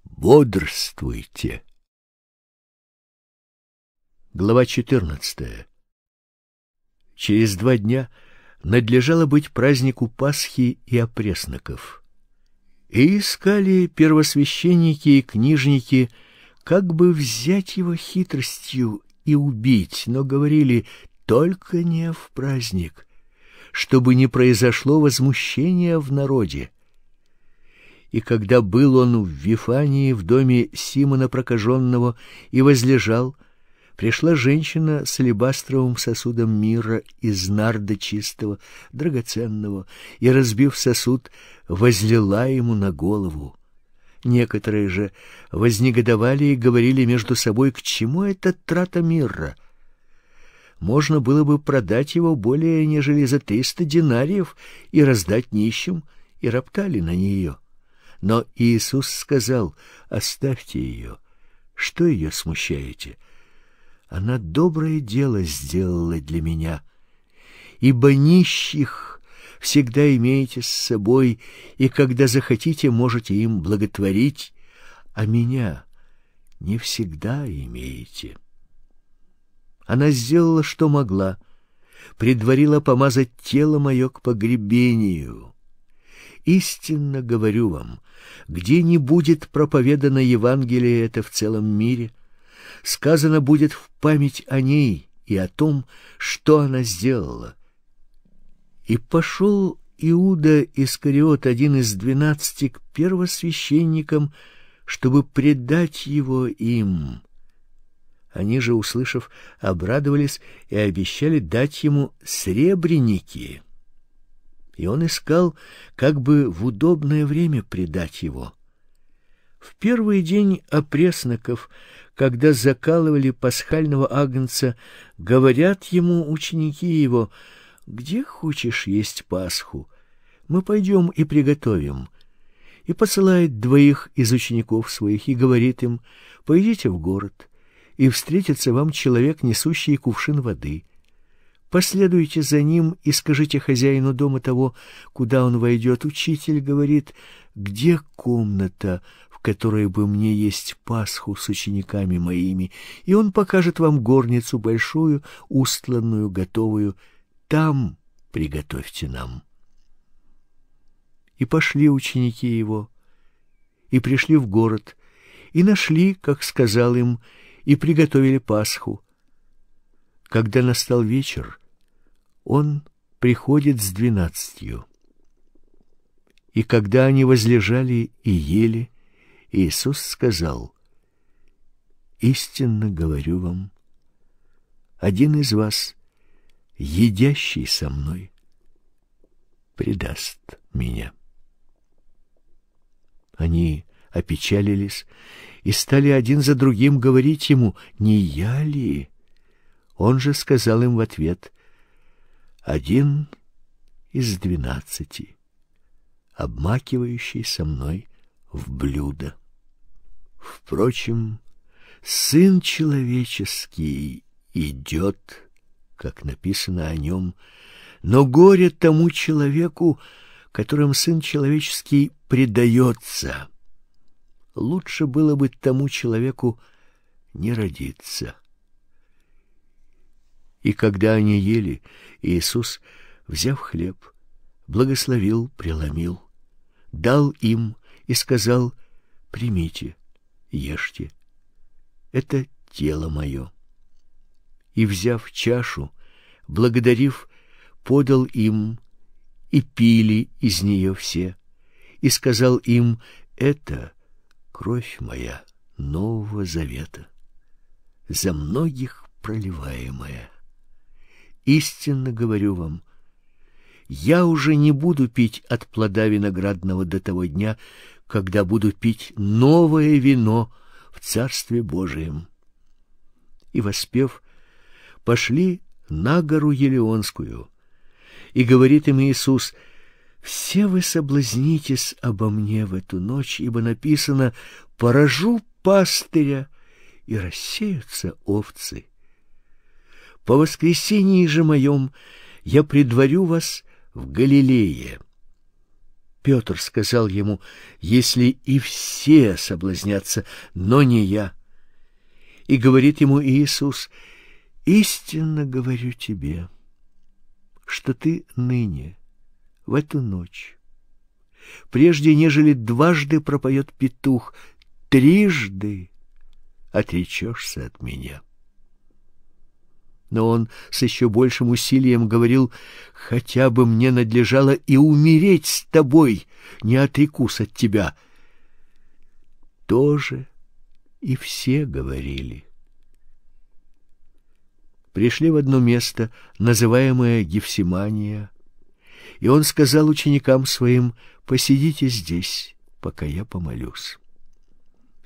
бодрствуйте. Глава четырнадцатая. Через два дня надлежало быть празднику Пасхи и опресноков. И искали первосвященники и книжники, как бы взять его хитростью и убить, но говорили: только не в праздник, чтобы не произошло возмущения в народе. И когда был он в Вифании, в доме Симона прокаженного, и возлежал, пришла женщина с алебастровым сосудом мира из нарда чистого, драгоценного, и, разбив сосуд, возлила ему на голову. Некоторые же вознегодовали и говорили между собой: к чему эта трата мирра? Можно было бы продать его более, нежели за триста динариев, и раздать нищим, и роптали на нее. Но Иисус сказал: оставьте ее, что ее смущаете? Она доброе дело сделала для меня, ибо нищих всегда имеете с собой, и когда захотите, можете им благотворить, а меня не всегда имеете». Она сделала, что могла, предварила помазать тело мое к погребению. Истинно говорю вам, где не будет проповедано Евангелие это в целом мире, сказано будет в память о ней и о том, что она сделала. И пошел Иуда Искариот, один из двенадцати, к первосвященникам, чтобы предать его им». Они же, услышав, обрадовались и обещали дать ему сребреники. И он искал, как бы в удобное время предать его. В первый день опресноков, когда закалывали пасхального агнца, говорят ему ученики его: «Где хочешь есть Пасху? Мы пойдем и приготовим». И посылает двоих из учеников своих и говорит им: «Пойдите в город, и встретится вам человек, несущий кувшин воды. Последуйте за ним и скажите хозяину дома того, куда он войдет: учитель говорит, где комната, в которой бы мне есть Пасху с учениками моими, и он покажет вам горницу большую, устланную, готовую, там приготовьте нам». И пошли ученики его, и пришли в город, и нашли, как сказал им, и приготовили Пасху. Когда настал вечер, он приходит с двенадцатью. И когда они возлежали и ели, Иисус сказал: «Истинно говорю вам, один из вас, едящий со мной, предаст меня». Они опечалились и стали один за другим говорить ему: «Не я ли?» Он же сказал им в ответ: «Один из двенадцати, обмакивающий со мной в блюдо. Впрочем, Сын Человеческий идет, как написано о нем, но горе тому человеку, которым Сын Человеческий предается. Лучше было бы тому человеку не родиться». И когда они ели, Иисус, взяв хлеб, благословил, преломил, дал им и сказал: «Примите, ешьте, это тело мое». И, взяв чашу, благодарив, подал им, и пили из нее все, и сказал им: «Это кровь моя Нового Завета, за многих проливаемая. Истинно говорю вам, я уже не буду пить от плода виноградного до того дня, когда буду пить новое вино в Царстве Божием». И, воспев, пошли на гору Елеонскую. И говорит им Иисус: «Все вы соблазнитесь обо мне в эту ночь, ибо написано: поражу пастыря, и рассеются овцы. По воскресении же моем я предварю вас в Галилее». Петр сказал ему: «Если и все соблазнятся, но не я». И говорит ему Иисус: «Истинно говорю тебе, что ты ныне, в эту ночь, прежде нежели дважды пропоет петух, трижды отречешься от меня». Но он с еще большим усилием говорил: «Хотя бы мне надлежало и умереть с тобой, не отрекусь от тебя». То же и все говорили. Пришли в одно место, называемое Гефсимания, и он сказал ученикам своим: «Посидите здесь, пока я помолюсь».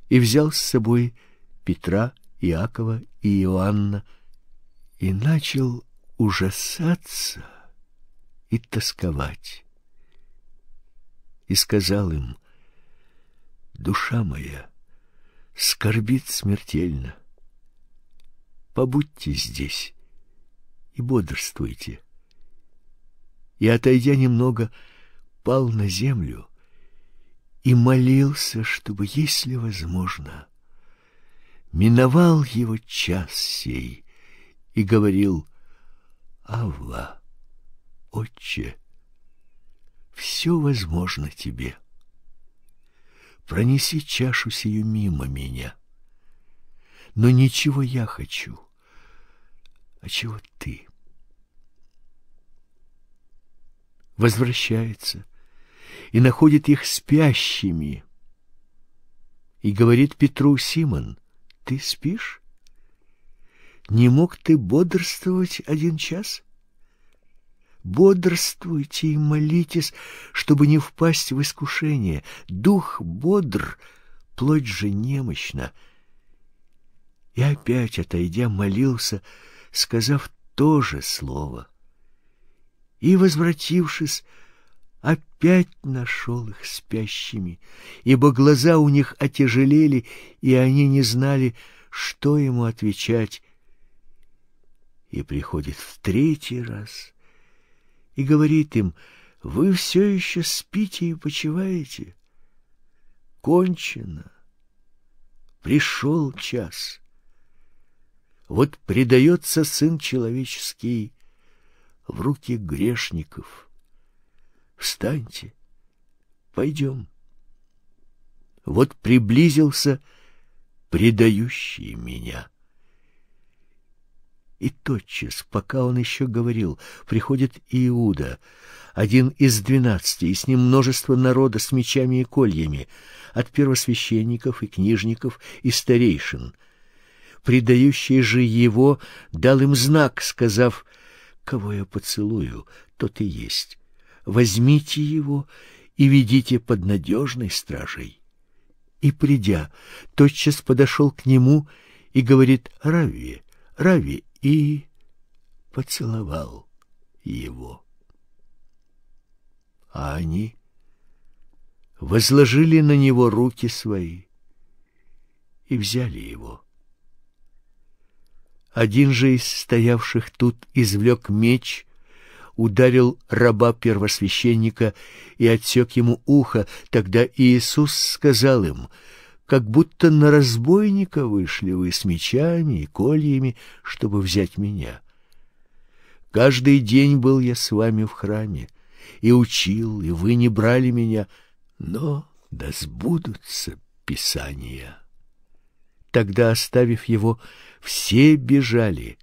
И взял с собой Петра, Иакова и Иоанна, и начал ужасаться и тосковать. И сказал им: «Душа моя скорбит смертельно. Побудьте здесь и бодрствуйте». И, отойдя немного, пал на землю и молился, чтобы, если возможно, миновал его час сей, и говорил: «Авва, Отче, все возможно тебе. Пронеси чашу сию мимо меня, но ничего я хочу, а чего ты». Возвращается и находит их спящими, и говорит Петру: «Симон, ты спишь? Не мог ты бодрствовать один час? Бодрствуйте и молитесь, чтобы не впасть в искушение. Дух бодр, плоть же немощна». И опять, отойдя, молился, сказав то же слово. И, возвратившись, опять нашел их спящими, ибо глаза у них отяжелели, и они не знали, что ему отвечать. И приходит в третий раз и говорит им: «Вы все еще спите и почиваете? Кончено. Пришел час. Вот предается Сын Человеческий в руки грешников. Встаньте, пойдем. Вот приблизился предающий меня». И тотчас, пока он еще говорил, приходит Иуда, один из двенадцати, и с ним множество народа с мечами и кольями, от первосвященников и книжников и старейшин. предающий же его, дал им знак, сказав: «Кого я поцелую, тот и есть. Возьмите его и ведите под надежной стражей». И, придя, тотчас подошел к нему и говорит: «Рави, Рави», и поцеловал его. А они возложили на него руки свои и взяли его. Один же из стоявших тут извлек меч, ударил раба первосвященника и отсек ему ухо. Тогда Иисус сказал им: «Как будто на разбойника вышли вы с мечами и кольями, чтобы взять меня. Каждый день был я с вами в храме и учил, и вы не брали меня, но да сбудутся писания». Тогда, оставив его, все бежали.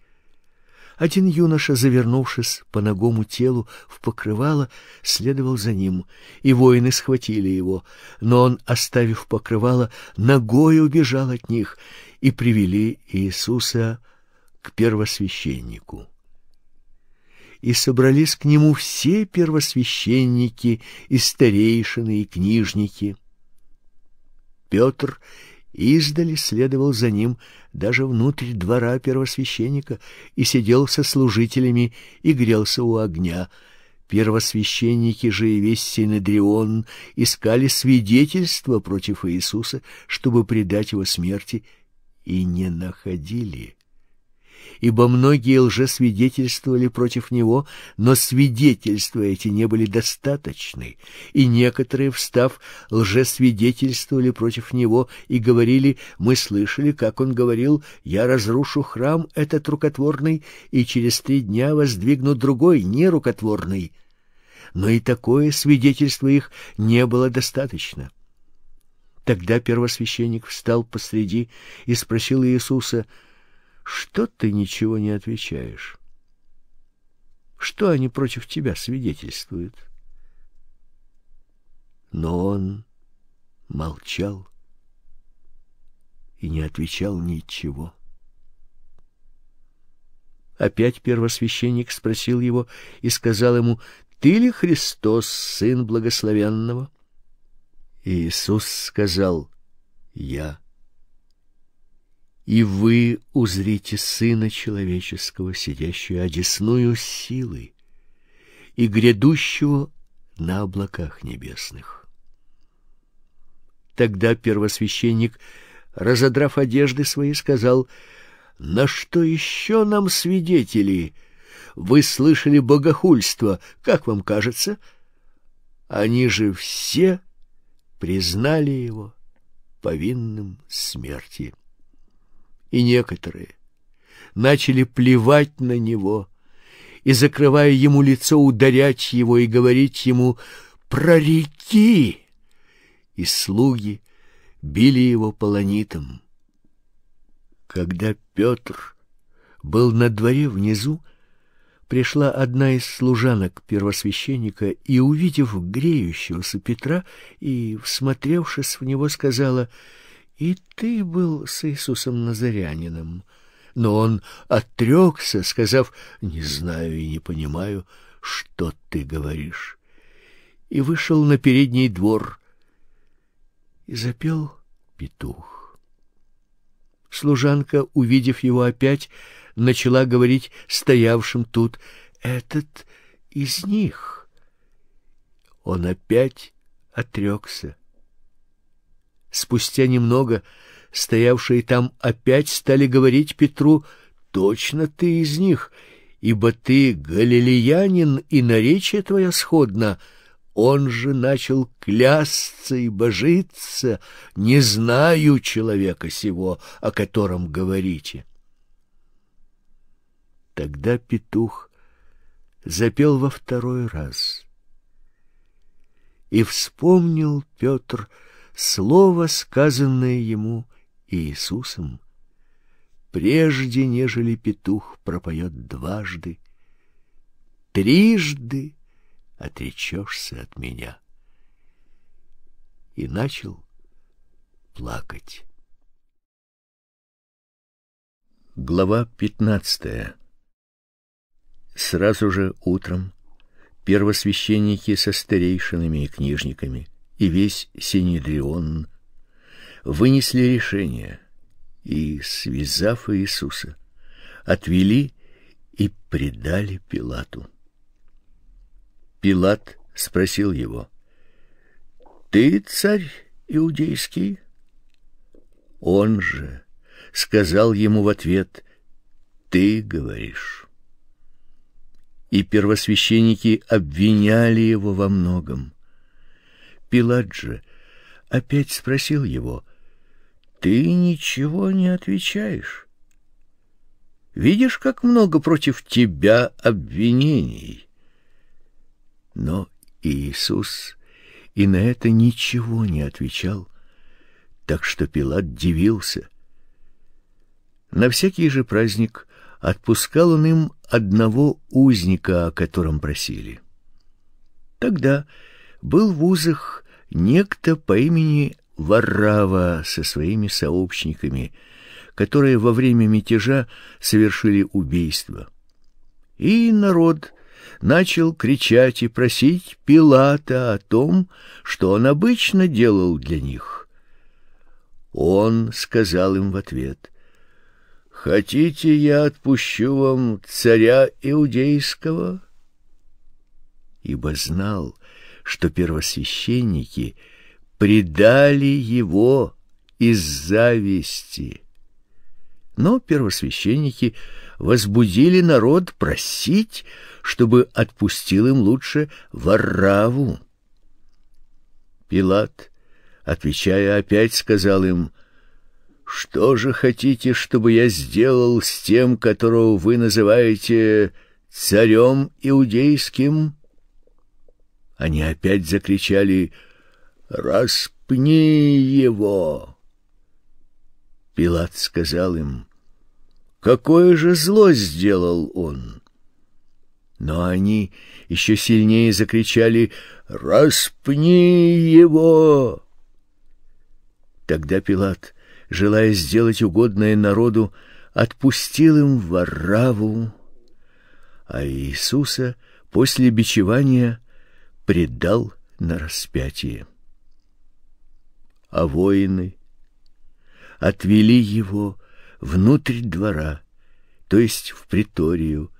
Один юноша, завернувшись по нагому телу в покрывало, следовал за ним, и воины схватили его. Но он, оставив покрывало, ногой убежал от них, и привели Иисуса к первосвященнику. И собрались к нему все первосвященники, и старейшины, и книжники. Петр издали следовал за ним даже внутрь двора первосвященника и сидел со служителями и грелся у огня. Первосвященники же и весь синедрион искали свидетельства против Иисуса, чтобы предать его смерти, и не находили. Ибо многие лжесвидетельствовали против него, но свидетельства эти не были достаточны, и некоторые, встав, лжесвидетельствовали против него и говорили: «Мы слышали, как он говорил: я разрушу храм этот рукотворный, и через три дня воздвигну другой, нерукотворный». Но и такое свидетельство их не было достаточно. Тогда первосвященник встал посреди и спросил Иисуса: «Что ты ничего не отвечаешь? Что они против тебя свидетельствуют?» Но он молчал и не отвечал ничего. Опять первосвященник спросил его и сказал ему: «Ты ли Христос, Сын Благословенного?» Иисус сказал: «Я. И вы узрите Сына Человеческого, сидящего одесную силы и грядущего на облаках небесных». Тогда первосвященник, разодрав одежды свои, сказал: «На что еще нам свидетели? Вы слышали богохульство, как вам кажется? Они же все признали его повинным смерти». И некоторые начали плевать на него и, закрывая ему лицо, ударять его и говорить ему: «Прореки!» И слуги били его полонитом. Когда Петр был на дворе внизу, пришла одна из служанок первосвященника и, увидев греющегося Петра и, всмотревшись в него, сказала: «И ты был с Иисусом Назарянином». Но он отрекся, сказав: «Не знаю и не понимаю, что ты говоришь», и вышел на передний двор, и запел петух. Служанка, увидев его опять, начала говорить стоявшим тут: «Этот из них». Он опять отрекся. Спустя немного стоявшие там опять стали говорить Петру: «Точно ты из них, ибо ты галилеянин, и наречие твое сходно». Он же начал клясться и божиться: «Не знаю человека сего, о котором говорите». Тогда петух запел во второй раз. И вспомнил Петр слово, сказанное ему Иисусом: «Прежде, нежели петух пропоет дважды, трижды отречешься от меня». И начал плакать. Глава пятнадцатая. Сразу же утром первосвященники со старейшинами и книжниками и весь Синедрион вынесли решение и, связав Иисуса, отвели и предали Пилату. Пилат спросил его: «Ты царь иудейский?» Он же сказал ему в ответ: «Ты говоришь». И первосвященники обвиняли его во многом. Пилат же опять спросил его: «Ты ничего не отвечаешь? Видишь, как много против тебя обвинений». Но Иисус и на это ничего не отвечал, так что Пилат дивился. На всякий же праздник отпускал он им одного узника, о котором просили. Тогда был в узах некто по имени Варрава со своими сообщниками, которые во время мятежа совершили убийство. И народ начал кричать и просить Пилата о том, что он обычно делал для них. Он сказал им в ответ: «Хотите, я отпущу вам царя иудейского?» Ибо знал, что первосвященники предали его из зависти. Но первосвященники возбудили народ просить, чтобы отпустил им лучше Варраву. Пилат, отвечая, опять сказал им: «Что же хотите, чтобы я сделал с тем, которого вы называете царем иудейским?» Они опять закричали: «Распни его!» Пилат сказал им: «Какое же зло сделал он?» Но они еще сильнее закричали: «Распни его!» Тогда Пилат, желая сделать угодное народу, отпустил им Варраву, а Иисуса после бичевания предал на распятие. А воины отвели его внутрь двора, то есть в приторию,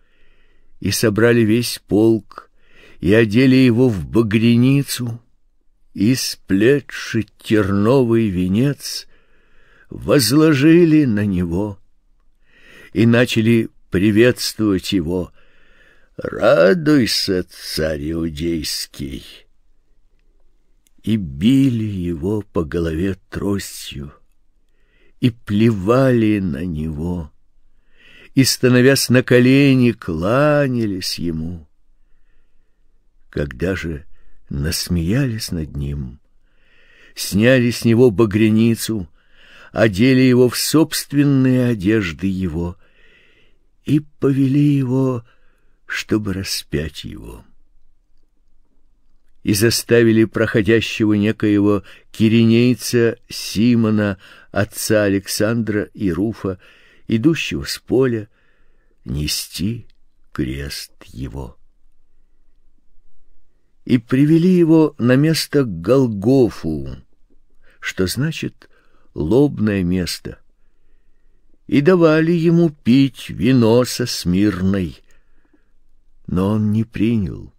и собрали весь полк, и одели его в багряницу, и, сплетши терновый венец, возложили на него и начали приветствовать его: «Радуйся, царь иудейский!» И били его по голове тростью, и плевали на него, и, становясь на колени, кланялись ему. Когда же насмеялись над ним, сняли с него багряницу, одели его в собственные одежды его и повели его, чтобы распять его. И заставили проходящего некоего киринейца Симона, отца Александра и Руфа, идущего с поля, нести крест его. И привели его на место Голгофу, что значит лобное место, и давали ему пить вино со смирной, но он не принял.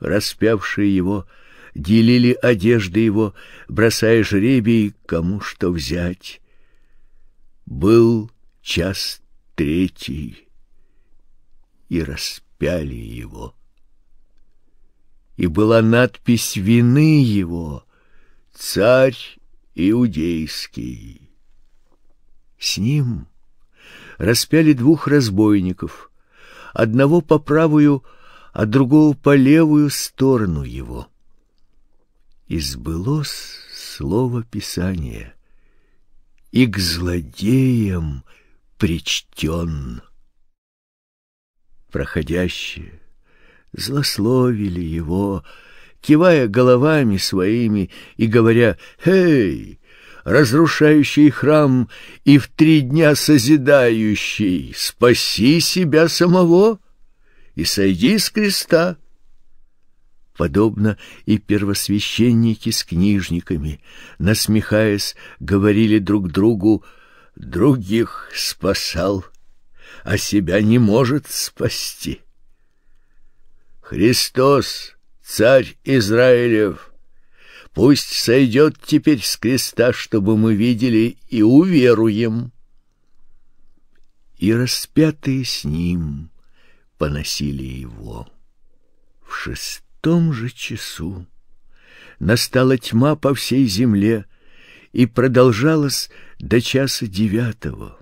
Распявшие его делили одежды его, бросая жребий, кому что взять. Был час третий, и распяли его. И была надпись вины его: «Царь иудейский». С ним распяли двух разбойников, одного по правую, а другого по левую сторону его. И сбылось слово Писания: «И к злодеям причтен». Проходящие злословили его, кивая головами своими и говоря: «Эй, разрушающий храм и в три дня созидающий, спаси себя самого и сойди с креста». Подобно и первосвященники с книжниками, насмехаясь, говорили друг другу: «Других спасал, а себя не может спасти». «Христос, царь Израилев, пусть сойдет теперь с креста, чтобы мы видели и уверуем». И распятые с ним поносили его. В шестой В том же часу настала тьма по всей земле и продолжалась до часа девятого.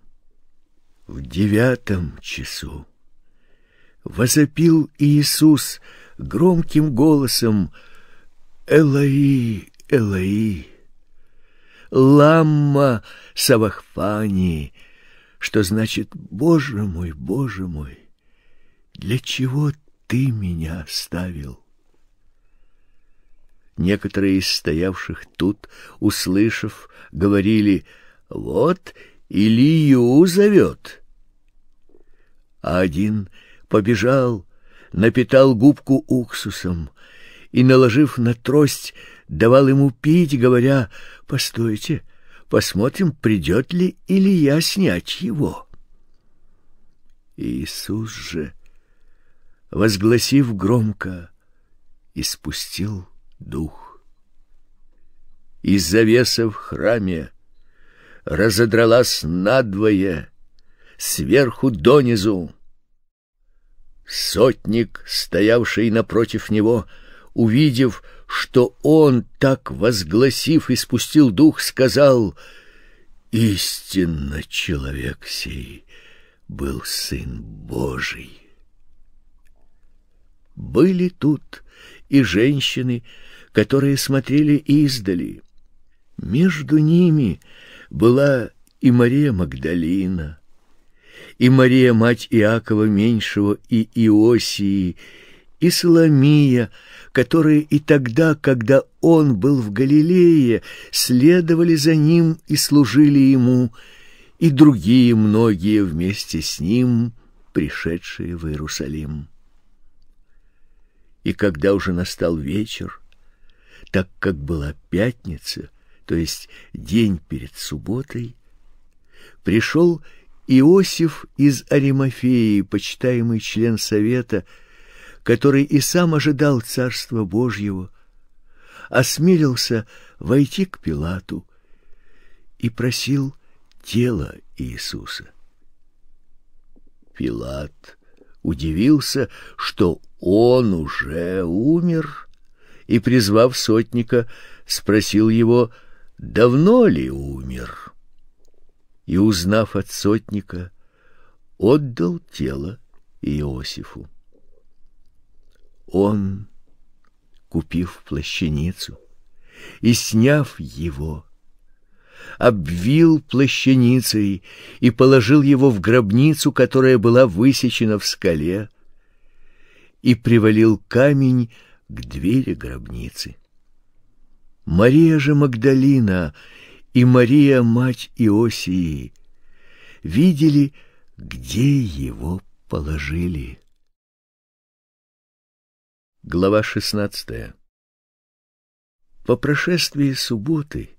В девятом часу возопил Иисус громким голосом: «Элои, Элои, ламма савахфани», что значит: «Боже мой, Боже мой, для чего ты меня оставил?» Некоторые из стоявших тут, услышав, говорили: «Вот Илию зовет». А один побежал, напитал губку уксусом и, наложив на трость, давал ему пить, говоря: «Постойте, посмотрим, придет ли Илия снять его». Иисус же, возгласив громко, испустил дух. И завеса в храме разодралась надвое, сверху донизу. Сотник, стоявший напротив него, увидев, что он, так возгласив, испустил дух, сказал: «Истинно человек сей был Сын Божий». Были тут и женщины, которые смотрели издали. Между ними была и Мария Магдалина, и Мария, мать Иакова Меньшего, и Иосии, и Соломия, которые и тогда, когда он был в Галилее, следовали за ним и служили ему, и другие многие вместе с ним, пришедшие в Иерусалим. И когда уже настал вечер, так как была пятница, то есть день перед субботой, пришел Иосиф из Аримафеи, почитаемый член совета, который и сам ожидал Царства Божьего, осмелился войти к Пилату и просил тела Иисуса. Пилат удивился, что он уже умер, и, призвав сотника, спросил его, давно ли умер. И, узнав от сотника, отдал тело Иосифу. Он, купив плащаницу и сняв его, обвил плащаницей и положил его в гробницу, которая была высечена в скале, и привалил камень к двери гробницы. Мария же Магдалина и Мария, мать Иосии, видели, где его положили. Глава шестнадцатая. По прошествии субботы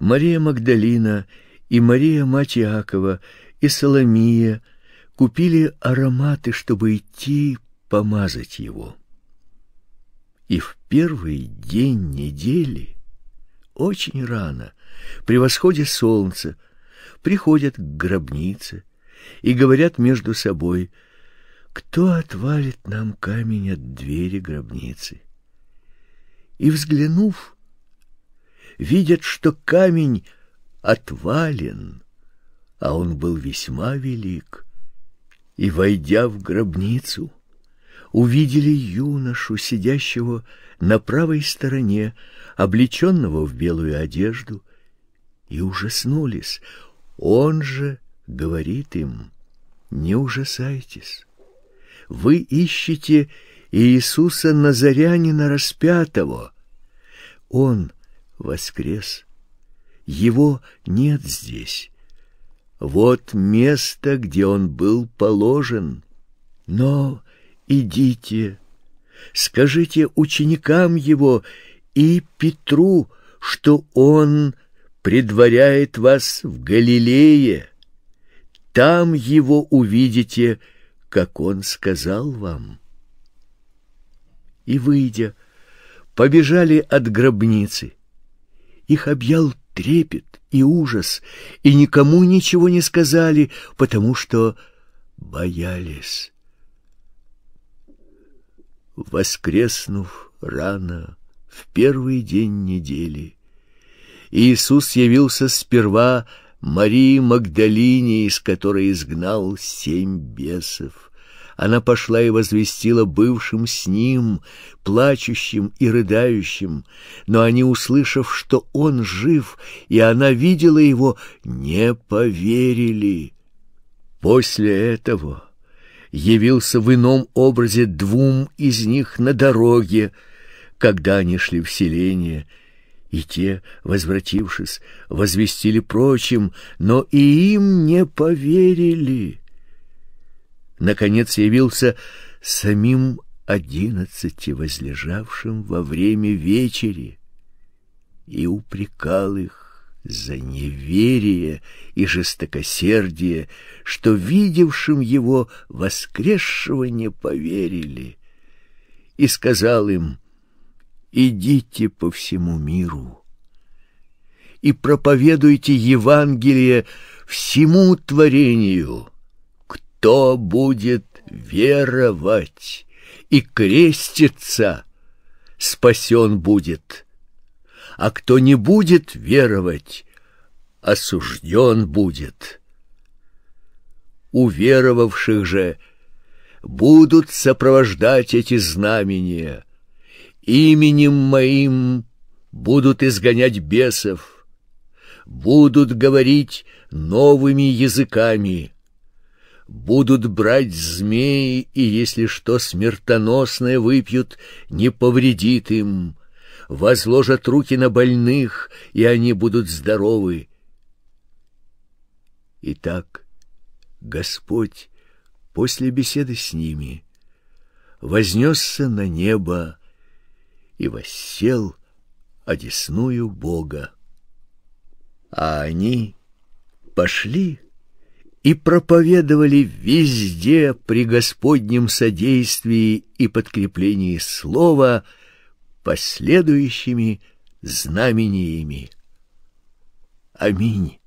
Мария Магдалина и Мария, мать Иакова, и Соломия купили ароматы, чтобы идти помазать его. И в первый день недели, очень рано, при восходе солнца, приходят к гробнице и говорят между собой: «Кто отвалит нам камень от двери гробницы?» И, взглянув, видят, что камень отвален, а он был весьма велик. И, войдя в гробницу, увидели юношу, сидящего на правой стороне, облеченного в белую одежду, и ужаснулись. Он же говорит им: «Не ужасайтесь, вы ищете Иисуса Назарянина распятого. Он воскрес, Его нет здесь. Вот место, где он был положен. Но идите, скажите ученикам его и Петру, что он предваряет вас в Галилее. Там его увидите, как он сказал вам». И, выйдя, побежали от гробницы. Их объял трепет и ужас, и никому ничего не сказали, потому что боялись. Воскреснув рано, в первый день недели, Иисус явился сперва Марии Магдалине, из которой изгнал семь бесов. Она пошла и возвестила бывшим с ним, плачущим и рыдающим, но они, услышав, что он жив, и она видела его, не поверили. После этого явился в ином образе двум из них на дороге, когда они шли в селение, и те, возвратившись, возвестили прочим, но и им не поверили. Наконец явился самим одиннадцати, возлежавшим во время вечери, и упрекал их за неверие и жестокосердие, что видевшим его воскресшего не поверили, и сказал им: «Идите по всему миру и проповедуйте Евангелие всему творению. Кто будет веровать и креститься, спасен будет, а кто не будет веровать, осужден будет. Уверовавших же будут сопровождать эти знамения. Именем моим будут изгонять бесов, будут говорить новыми языками, будут брать змеи, и если что смертоносное выпьют, не повредит им, возложат руки на больных, и они будут здоровы». Итак, Господь после беседы с ними вознесся на небо и воссел одесную Бога. А они пошли и проповедовали везде при Господнем содействии и подкреплении слова последующими знамениями. Аминь.